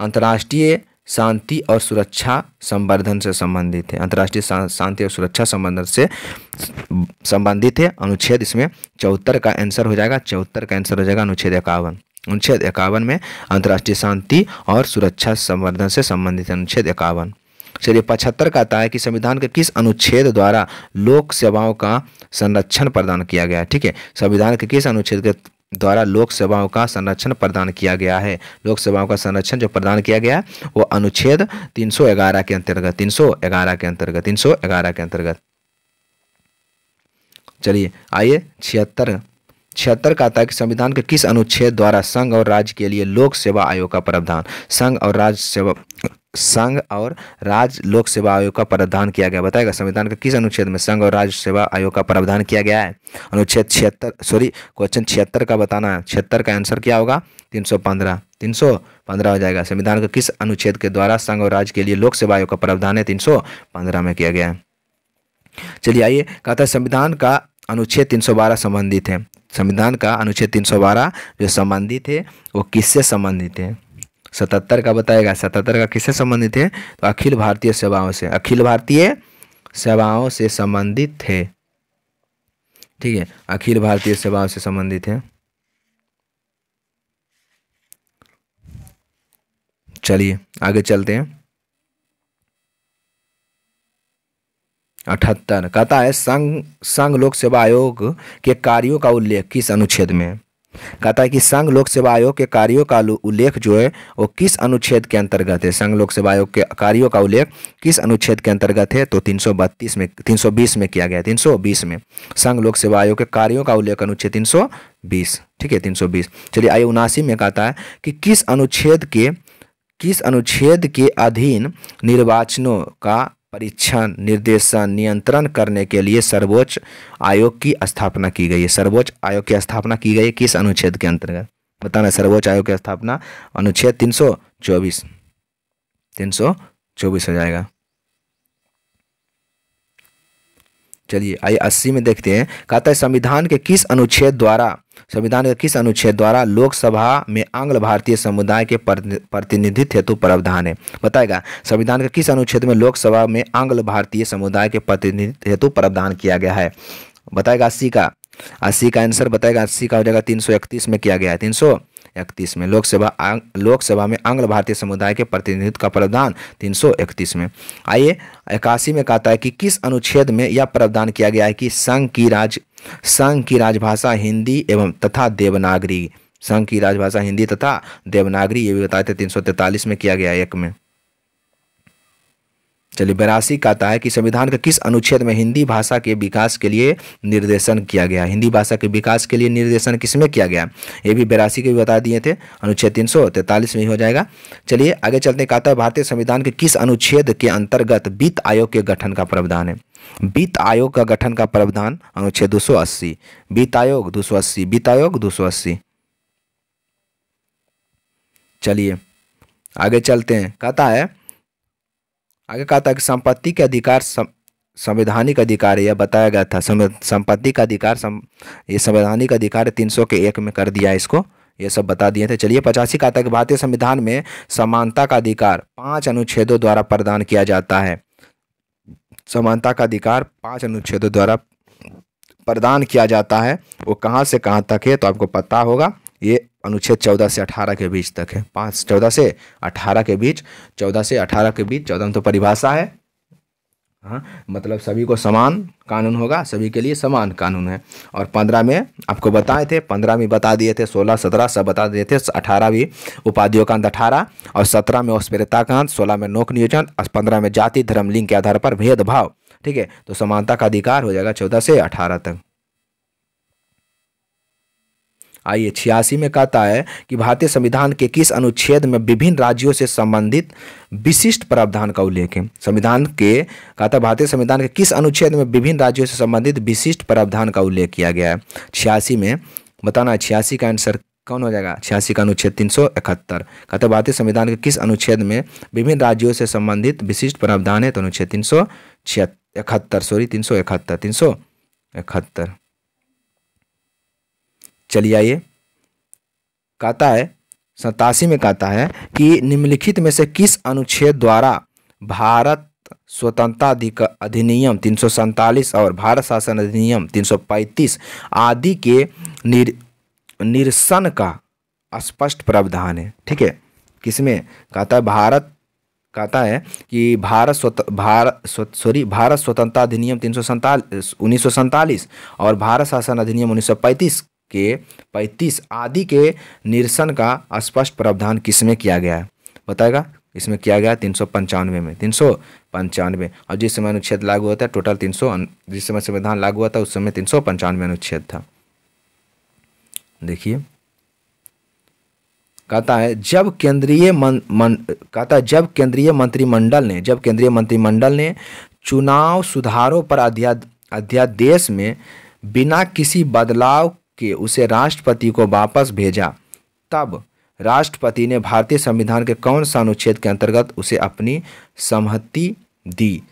अंतर्राष्ट्रीय शांति और सुरक्षा संवर्धन से संबंधित है? अंतर्राष्ट्रीय शांति और सुरक्षा संवर्धन से संबंधित है अनुच्छेद। इसमें चौहत्तर का आंसर हो जाएगा, चौहत्तर का आंसर हो जाएगा अनुच्छेद इक्यावन। अनुच्छेद इक्यावन में अंतर्राष्ट्रीय शांति और सुरक्षा संवर्धन से संबंधित है अनुच्छेद इक्यावन। चलिए पचहत्तर कहता है कि संविधान के किस अनुच्छेद द्वारा लोक सेवाओं का संरक्षण प्रदान किया गया है? ठीक है, संविधान के किस अनुच्छेद के द्वारा लोक सेवाओं का संरक्षण प्रदान किया गया है? लोक सेवाओं का संरक्षण जो प्रदान किया गया है वो अनुच्छेद तीन सौ ग्यारह के अंतर्गत, तीन सौ ग्यारह के अंतर्गत, तीन सौ ग्यारह के अंतर्गत। चलिए आइए छिहत्तर, छिहत्तर कहता है कि संविधान के किस अनुच्छेद द्वारा संघ और राज्य के लिए लोक सेवा आयोग का प्रावधान, संघ और राज्य सेवा संघ और राज्य लोक सेवा आयोग का प्रावधान किया गया? बताएगा संविधान के किस अनुच्छेद में संघ और राज्य सेवा आयोग का प्रावधान किया गया है? अनुच्छेद छिहत्तर, सॉरी क्वेश्चन छिहत्तर का बताना है। छिहत्तर का आंसर क्या होगा? तीन सौ पंद्रह, तीन सौ पंद्रह हो जाएगा। संविधान के किस अनुच्छेद के द्वारा संघ और राज्य के लिए लोक सेवा आयोग का प्रावधान है? तीन सौ पंद्रह में किया गया है। चलिए आइए, कहता है संविधान का अनुच्छेद तीन सौ बारह संबंधित है। संविधान का अनुच्छेद तीन सौ बारह जो संबंधित है वो किससे संबंधित है? सतहत्तर का बताएगा, सतहत्तर का किससे संबंधित है? तो अखिल भारतीय सेवाओं से, अखिल भारतीय सेवाओं से संबंधित है। ठीक है, अखिल भारतीय सेवाओं से संबंधित है। चलिए आगे चलते हैं। अठहत्तर कहता है संघ संघ लोक सेवा आयोग के कार्यों का उल्लेख किस अनुच्छेद में है? कहता है कि संघ लोक सेवा आयोग के कार्यों का उल्लेख जो है वो किस अनुच्छेद के अंतर्गत है? संघ लोक सेवा आयोग के कार्यों का उल्लेख किस अनुच्छेद के अंतर्गत है? तो तीन सौ बत्तीस में, तीन सौ बीस में किया गया है। तीन सौ बीस में संघ लोक सेवा आयोग के कार्यों का उल्लेख अनुच्छेद तीन सौ बीस। ठीक है, तीन सौ बीस। चलिए आइए उनासी में, कहता है कि किस अनुच्छेद के किस अनुच्छेद के अधीन निर्वाचनों का परीक्षण, निर्देशन, नियंत्रण करने के लिए सर्वोच्च आयोग की स्थापना की गई है? सर्वोच्च आयोग की स्थापना की गई है किस अनुच्छेद के अंतर्गत? बताना। सर्वोच्च आयोग की स्थापना अनुच्छेद तीन सौ चौबीस, तीन सौ चौबीस हो जाएगा। चलिए आइए अस्सी में देखते हैं। कहता है संविधान के किस अनुच्छेद द्वारा संविधान के किस अनुच्छेद द्वारा लोकसभा में आंग्ल भारतीय समुदाय के प्रतिनिधित्व हेतु प्रावधान है? बताएगा संविधान के किस अनुच्छेद में लोकसभा में आंग्ल भारतीय समुदाय के प्रतिनिधित्व हेतु प्रावधान किया गया है? बताएगा अस्सी का, अस्सी का आंसर बताएगा, अस्सी का हो जाएगा तीन सौ इकतीस में किया गया है। तीन सौ इकतीस में लोकसभा लोकसभा में आंग्ल भारतीय समुदाय के प्रतिनिधित्व का प्रावधान तीन सौ इकतीस में। आइए इक्यासी में, कहता है कि किस अनुच्छेद में यह प्रावधान किया गया है कि संघ की राज संघ की राजभाषा हिंदी एवं तथा देवनागरी, संघ की राजभाषा हिंदी तथा देवनागरी, ये भी बताए थे तीन सौ तैंतालीस में किया गया एक में। चलिए बेरासी कहता है कि संविधान के किस अनुच्छेद में हिंदी भाषा के विकास के लिए निर्देशन किया गया? हिंदी भाषा के विकास के लिए निर्देशन किसमें किया गया? ये भी बेरासी के भी बता दिए थे, अनुच्छेद तीन सौ तैंतालीस में ही हो जाएगा। चलिए आगे चलते। कहता है भारतीय संविधान के किस अनुच्छेद के अंतर्गत वित्त आयोग के गठन का प्रावधान है? वित्त आयोग का गठन का प्रावधान अनुच्छेद दो सौ अस्सी, वित्त आयोग दो सौ अस्सी, वित्त आयोग दो सौ अस्सी। चलिए आगे चलते हैं। कहता है आगे कहता है कि संपत्ति के अधिकार संवैधानिक अधिकार है, यह बताया गया था। संपत्ति का अधिकार सम, ये संवैधानिक अधिकार तीन सौ के एक में कर दिया इसको, ये सब बता दिए थे। चलिए पचासी कहता है कि भारतीय संविधान में समानता का अधिकार पांच अनुच्छेदों द्वारा प्रदान किया जाता है। समानता का अधिकार पांच अनुच्छेदों द्वारा प्रदान किया जाता है, वो कहाँ से कहाँ तक है? तो आपको पता होगा, ये अनुच्छेद चौदह से अठारह के बीच तक है। पाँच चौदह से अठारह के बीच, चौदह से अठारह के बीच, चौदह में तो परिभाषा है, हाँ मतलब सभी को समान कानून होगा, सभी के लिए समान कानून है। और पंद्रह में आपको बताए थे, पंद्रह में बता दिए थे, सोलह सत्रह सब बता दिए थे। अठारह भी उपाधियोकांत अठारह और सत्रह में अस्पृश्यताकांत, सोलह में नोक नियोजन और पंद्रह में जाति धर्म लिंग के आधार पर भेदभाव। ठीक है, तो समानता का अधिकार हो जाएगा चौदह से अठारह तक। आइए छियासी में कहता है कि भारतीय संविधान के किस अनुच्छेद में विभिन्न राज्यों से संबंधित विशिष्ट प्रावधान का उल्लेख है। संविधान के कहता है भारतीय संविधान के किस अनुच्छेद में विभिन्न राज्यों से संबंधित विशिष्ट प्रावधान का उल्लेख किया गया है। छियासी में बताना, छियासी का आंसर कौन हो जाएगा? छियासी का अनुच्छेद तीन सौ इकहत्तर। कहते भारतीय संविधान के किस अनुच्छेद में विभिन्न राज्यों से संबंधित विशिष्ट प्रावधान है, तो अनुच्छेद तीन सौ इकहत्तर सॉरी तीन सौ इकहत्तर तीन सौ इकहत्तर। चलिए आइए, कहता है सतासी में कहता है कि निम्नलिखित में से किस अनुच्छेद द्वारा भारत स्वतंत्रता अधिनियम तीन सौ सैंतालीस और भारत शासन अधिनियम तीन सौ पैंतीस आदि के निर निरसन का स्पष्ट प्रावधान है। ठीक है, किसमें? कहता है भारत, कहता है कि भारत स्वत भारत सॉरी भारत स्वतंत्रता अधिनियम तीन सौ सैंतालीस उन्नीस सौ सैंतालीस और भारत शासन अधिनियम उन्नीस सौ पैंतीस के पैंतीस आदि के निरसन का स्पष्ट प्रावधान किसमें किया गया है? बताएगा, इसमें किया गया तीन सौ पंचानवे में तीन सौ पंचानवे और जिस समय अनुच्छेद लागू होता है टोटल तीन सौ जिस समय संविधान लागू हुआ था उस समय तीन सौ पंचानवे अनुच्छेद था। देखिए, कहता है जब केंद्रीय मन, मन कहता है जब केंद्रीय मंत्रिमंडल ने जब केंद्रीय मंत्रिमंडल ने चुनाव सुधारों पर अध्यादेश में बिना किसी बदलाव के उसे राष्ट्रपति को वापस भेजा, तब राष्ट्रपति ने भारतीय संविधान के कौन सा अनुच्छेद के अंतर्गत उसे अपनी सहमति दी?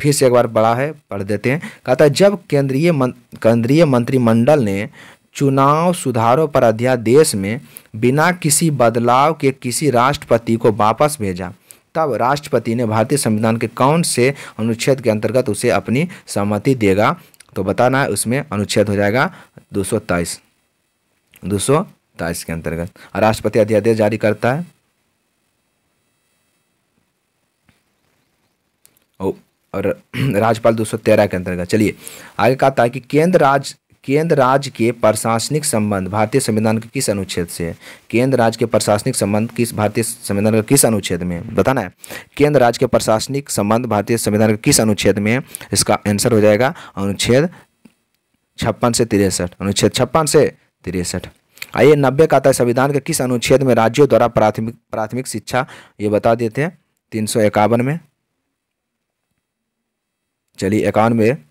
फिर से एक बार बड़ा है पढ़ देते हैं। कहता है जब केंद्रीय मन, केंद्रीय मंत्रिमंडल ने चुनाव सुधारों पर अध्यादेश में बिना किसी बदलाव के किसी राष्ट्रपति को वापस भेजा, तब राष्ट्रपति ने भारतीय संविधान के कौन से अनुच्छेद के अंतर्गत उसे अपनी सहमति देगा? तो बताना है, उसमें अनुच्छेद हो जाएगा दो सौ तेईस दो सौ तेईस के अंतर्गत राष्ट्रपति अध्यादेश जारी करता है और राज्यपाल दो सौ तेरह के अंतर्गत। चलिए आगे, कहता है कि केंद्र राज्य केंद्र राज्य के प्रशासनिक संबंध भारतीय संविधान के किस अनुच्छेद से है? केंद्र राज्य के प्रशासनिक संबंध किस भारतीय संविधान के किस अनुच्छेद में? बताना है, केंद्र राज्य के प्रशासनिक संबंध भारतीय संविधान के किस अनुच्छेद में? इसका आंसर हो जाएगा अनुच्छेद छप्पन से तिरसठ अनुच्छेद छप्पन से तिरसठ। आइए नब्बे का आता है संविधान के किस अनुच्छेद में राज्यों द्वारा प्राथमिक प्राथमिक शिक्षा, ये बता देते हैं तीन सौ इक्यावन में। चलिए इक्यावन में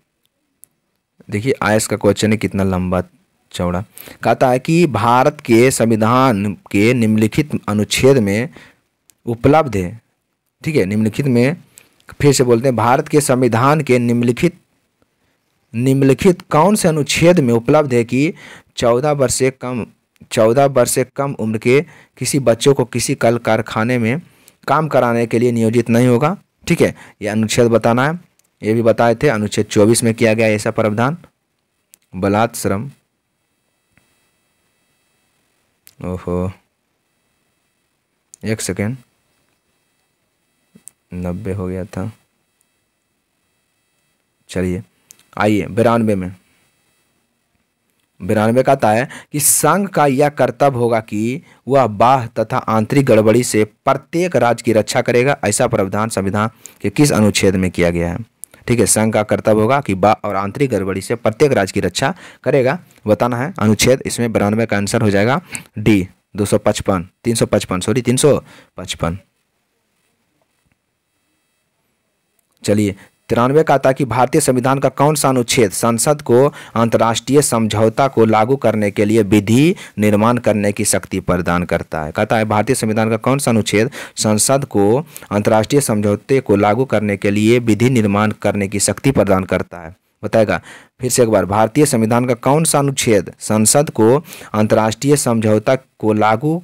देखिए आयस का क्वेश्चन है, कितना लंबा चौड़ा। कहता है कि भारत के संविधान के निम्नलिखित अनुच्छेद में उपलब्ध है। ठीक है, निम्नलिखित में फिर से बोलते हैं, भारत के संविधान के निम्नलिखित निम्नलिखित कौन से अनुच्छेद में उपलब्ध है कि चौदह वर्ष से कम चौदह वर्ष से कम उम्र के किसी बच्चों को किसी कल कारखाने में काम कराने के लिए नियोजित नहीं होगा? ठीक है, यह अनुच्छेद बताना है। ये भी बताए थे अनुच्छेद चौबीस में किया गया ऐसा प्रावधान, बलात् श्रम। ओहो एक सेकेंड, नब्बे हो गया था। चलिए आइए बिरानवे में बिरानवे कहता है कि संघ का यह कर्तव्य होगा कि वह बाह्य तथा आंतरिक गड़बड़ी से प्रत्येक राज्य की रक्षा करेगा। ऐसा प्रावधान संविधान के किस अनुच्छेद में किया गया है? ठीक है, संघ का कर्तव्य होगा कि बा और आंतरिक गड़बड़ी से प्रत्येक राज्य की रक्षा करेगा। बताना है अनुच्छेद, इसमें बिरानवे का आंसर हो जाएगा डी दो सौ पचपन तीन सौ पचपन सॉरी तीन सौ पचपन। चलिए तिरानवे का था कि भारतीय संविधान का कौन सा अनुच्छेद संसद को अंतर्राष्ट्रीय समझौता को लागू करने के लिए विधि निर्माण करने की शक्ति प्रदान करता है? कहता है भारतीय संविधान का कौन सा अनुच्छेद संसद को अंतर्राष्ट्रीय समझौते को लागू करने के लिए विधि निर्माण करने की शक्ति प्रदान करता है? बताएगा, फिर से एक बार, भारतीय संविधान का कौन सा अनुच्छेद संसद को अंतर्राष्ट्रीय समझौता को लागू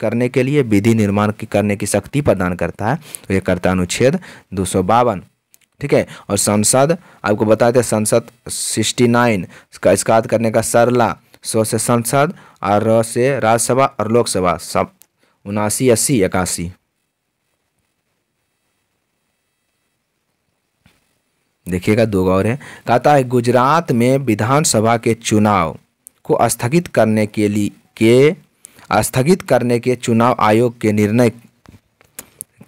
करने के लिए विधि निर्माण करने की शक्ति प्रदान करता है? तो यह करता अनुच्छेद दो सौ बावन। ठीक है, और संसद आपको बताते हैं संसद उनहत्तर इसका इसका करने का सरला सौ से संसद और र से राज्यसभा और लोकसभा सब उनासी अस्सी इक्यासी। देखिएगा दो गौर है, कहता है गुजरात में विधानसभा के चुनाव को स्थगित करने के लिए के स्थगित करने के चुनाव आयोग के निर्णय,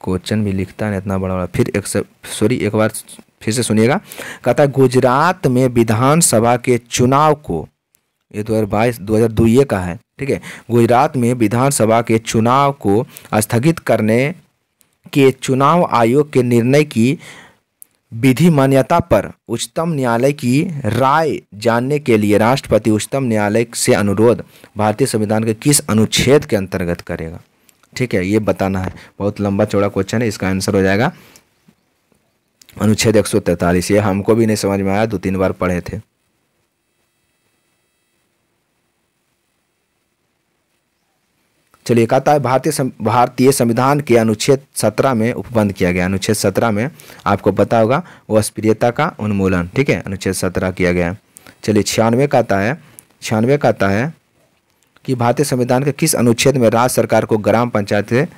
क्वेश्चन भी लिखता है इतना बड़ा बड़ा, फिर एक सॉरी एक बार फिर से सुनिएगा। कहता है गुजरात में विधानसभा के चुनाव को, ये दो हज़ार बाईस दो हज़ार दो ये का है, ठीक है। गुजरात में विधानसभा के चुनाव को स्थगित करने के चुनाव आयोग के निर्णय की विधि मान्यता पर उच्चतम न्यायालय की राय जानने के लिए राष्ट्रपति उच्चतम न्यायालय से अनुरोध भारतीय संविधान के किस अनुच्छेद के अंतर्गत करेगा, ठीक है, ये बताना है। बहुत लंबा चौड़ा क्वेश्चन है, इसका आंसर हो जाएगा अनुच्छेद एक सौ तैंतालीस। ये हमको भी नहीं समझ में आया, दो तीन बार पढ़े थे। चलिए, कहता है भारतीय सं, भारतीय संविधान के अनुच्छेद सत्रह में उपबंध किया गया। अनुच्छेद सत्रह में आपको पता होगा अस्पृश्यता का उन्मूलन, ठीक है, अनुच्छेद सत्रह किया गया। चलिए छियानवे कहता है छियानवे कहता है कि भारतीय संविधान के किस अनुच्छेद में राज्य सरकार को ग्राम पंचायत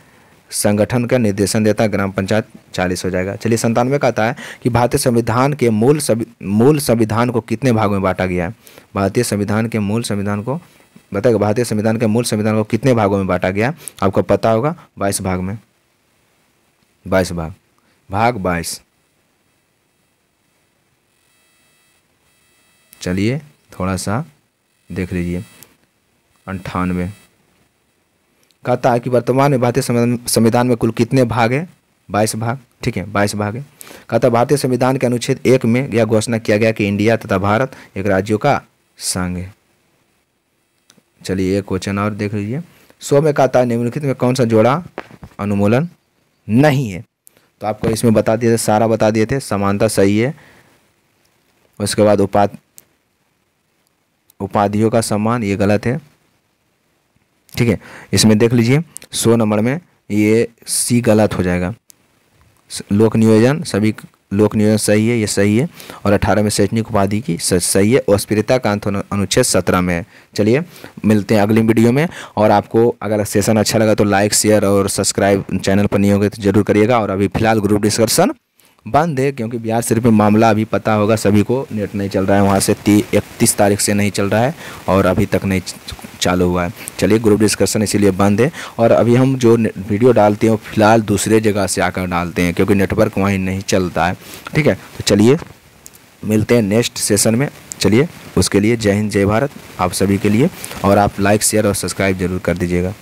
संगठन का निर्देशन देता है। ग्राम पंचायत चालीस हो जाएगा। चलिए संतानवे कहता है कि भारतीय संविधान के मूल मूल संविधान को कितने भाग में बांटा गया है। भारतीय संविधान के मूल संविधान को बताइए, भारतीय संविधान के मूल संविधान को कितने भागों में बांटा गया, आपको पता होगा बाईस भाग में, बाईस भाग भाग बाईस। चलिए थोड़ा सा देख लीजिए। अंठानवे कहता है कि वर्तमान में भारतीय संविधान में कुल कितने भाग है, बाईस भाग, ठीक है, बाईस भाग है। कहता है भारतीय संविधान के अनुच्छेद एक में यह घोषणा किया गया कि इंडिया तथा भारत एक राज्यों का संघ है। चलिए एक क्वेश्चन और देख लीजिए। सौ में कहता है निम्नलिखित में कौन सा जोड़ा अनुमूलन नहीं है, तो आपको इसमें बता दिए थे, सारा बता दिए थे, समानता सही है, उसके बाद उपाधि उपाधियों का सम्मान ये गलत है, ठीक है, इसमें देख लीजिए। सौ नंबर में ये सी गलत हो जाएगा। लोक नियोजन, सभी लोक नियोजन सही है, ये सही है, और अठारह में शैक्षणिक उपाधि की सही है, और अस्पृश्यता का अनुच्छेद सत्रह में है। चलिए मिलते हैं अगली वीडियो में, और आपको अगर सेशन अच्छा लगा तो लाइक शेयर और सब्सक्राइब, चैनल पर नहीं होंगे तो जरूर करिएगा। और अभी फिलहाल ग्रुप डिस्कशन बंद है क्योंकि बिहार सिर्फ मामला अभी पता होगा सभी को, नेट नहीं चल रहा है वहाँ से, इकतीस तारीख से नहीं चल रहा है और अभी तक नहीं चालू हुआ है। चलिए ग्रुप डिस्कशन इसीलिए बंद है, और अभी हम जो वीडियो डालते हैं वो फिलहाल दूसरे जगह से आकर डालते हैं क्योंकि नेटवर्क वहीं नहीं चलता है, ठीक है। तो चलिए मिलते हैं नेक्स्ट सेशन में। चलिए उसके लिए जय हिंद जय भारत आप सभी के लिए, और आप लाइक शेयर और सब्सक्राइब जरूर कर दीजिएगा।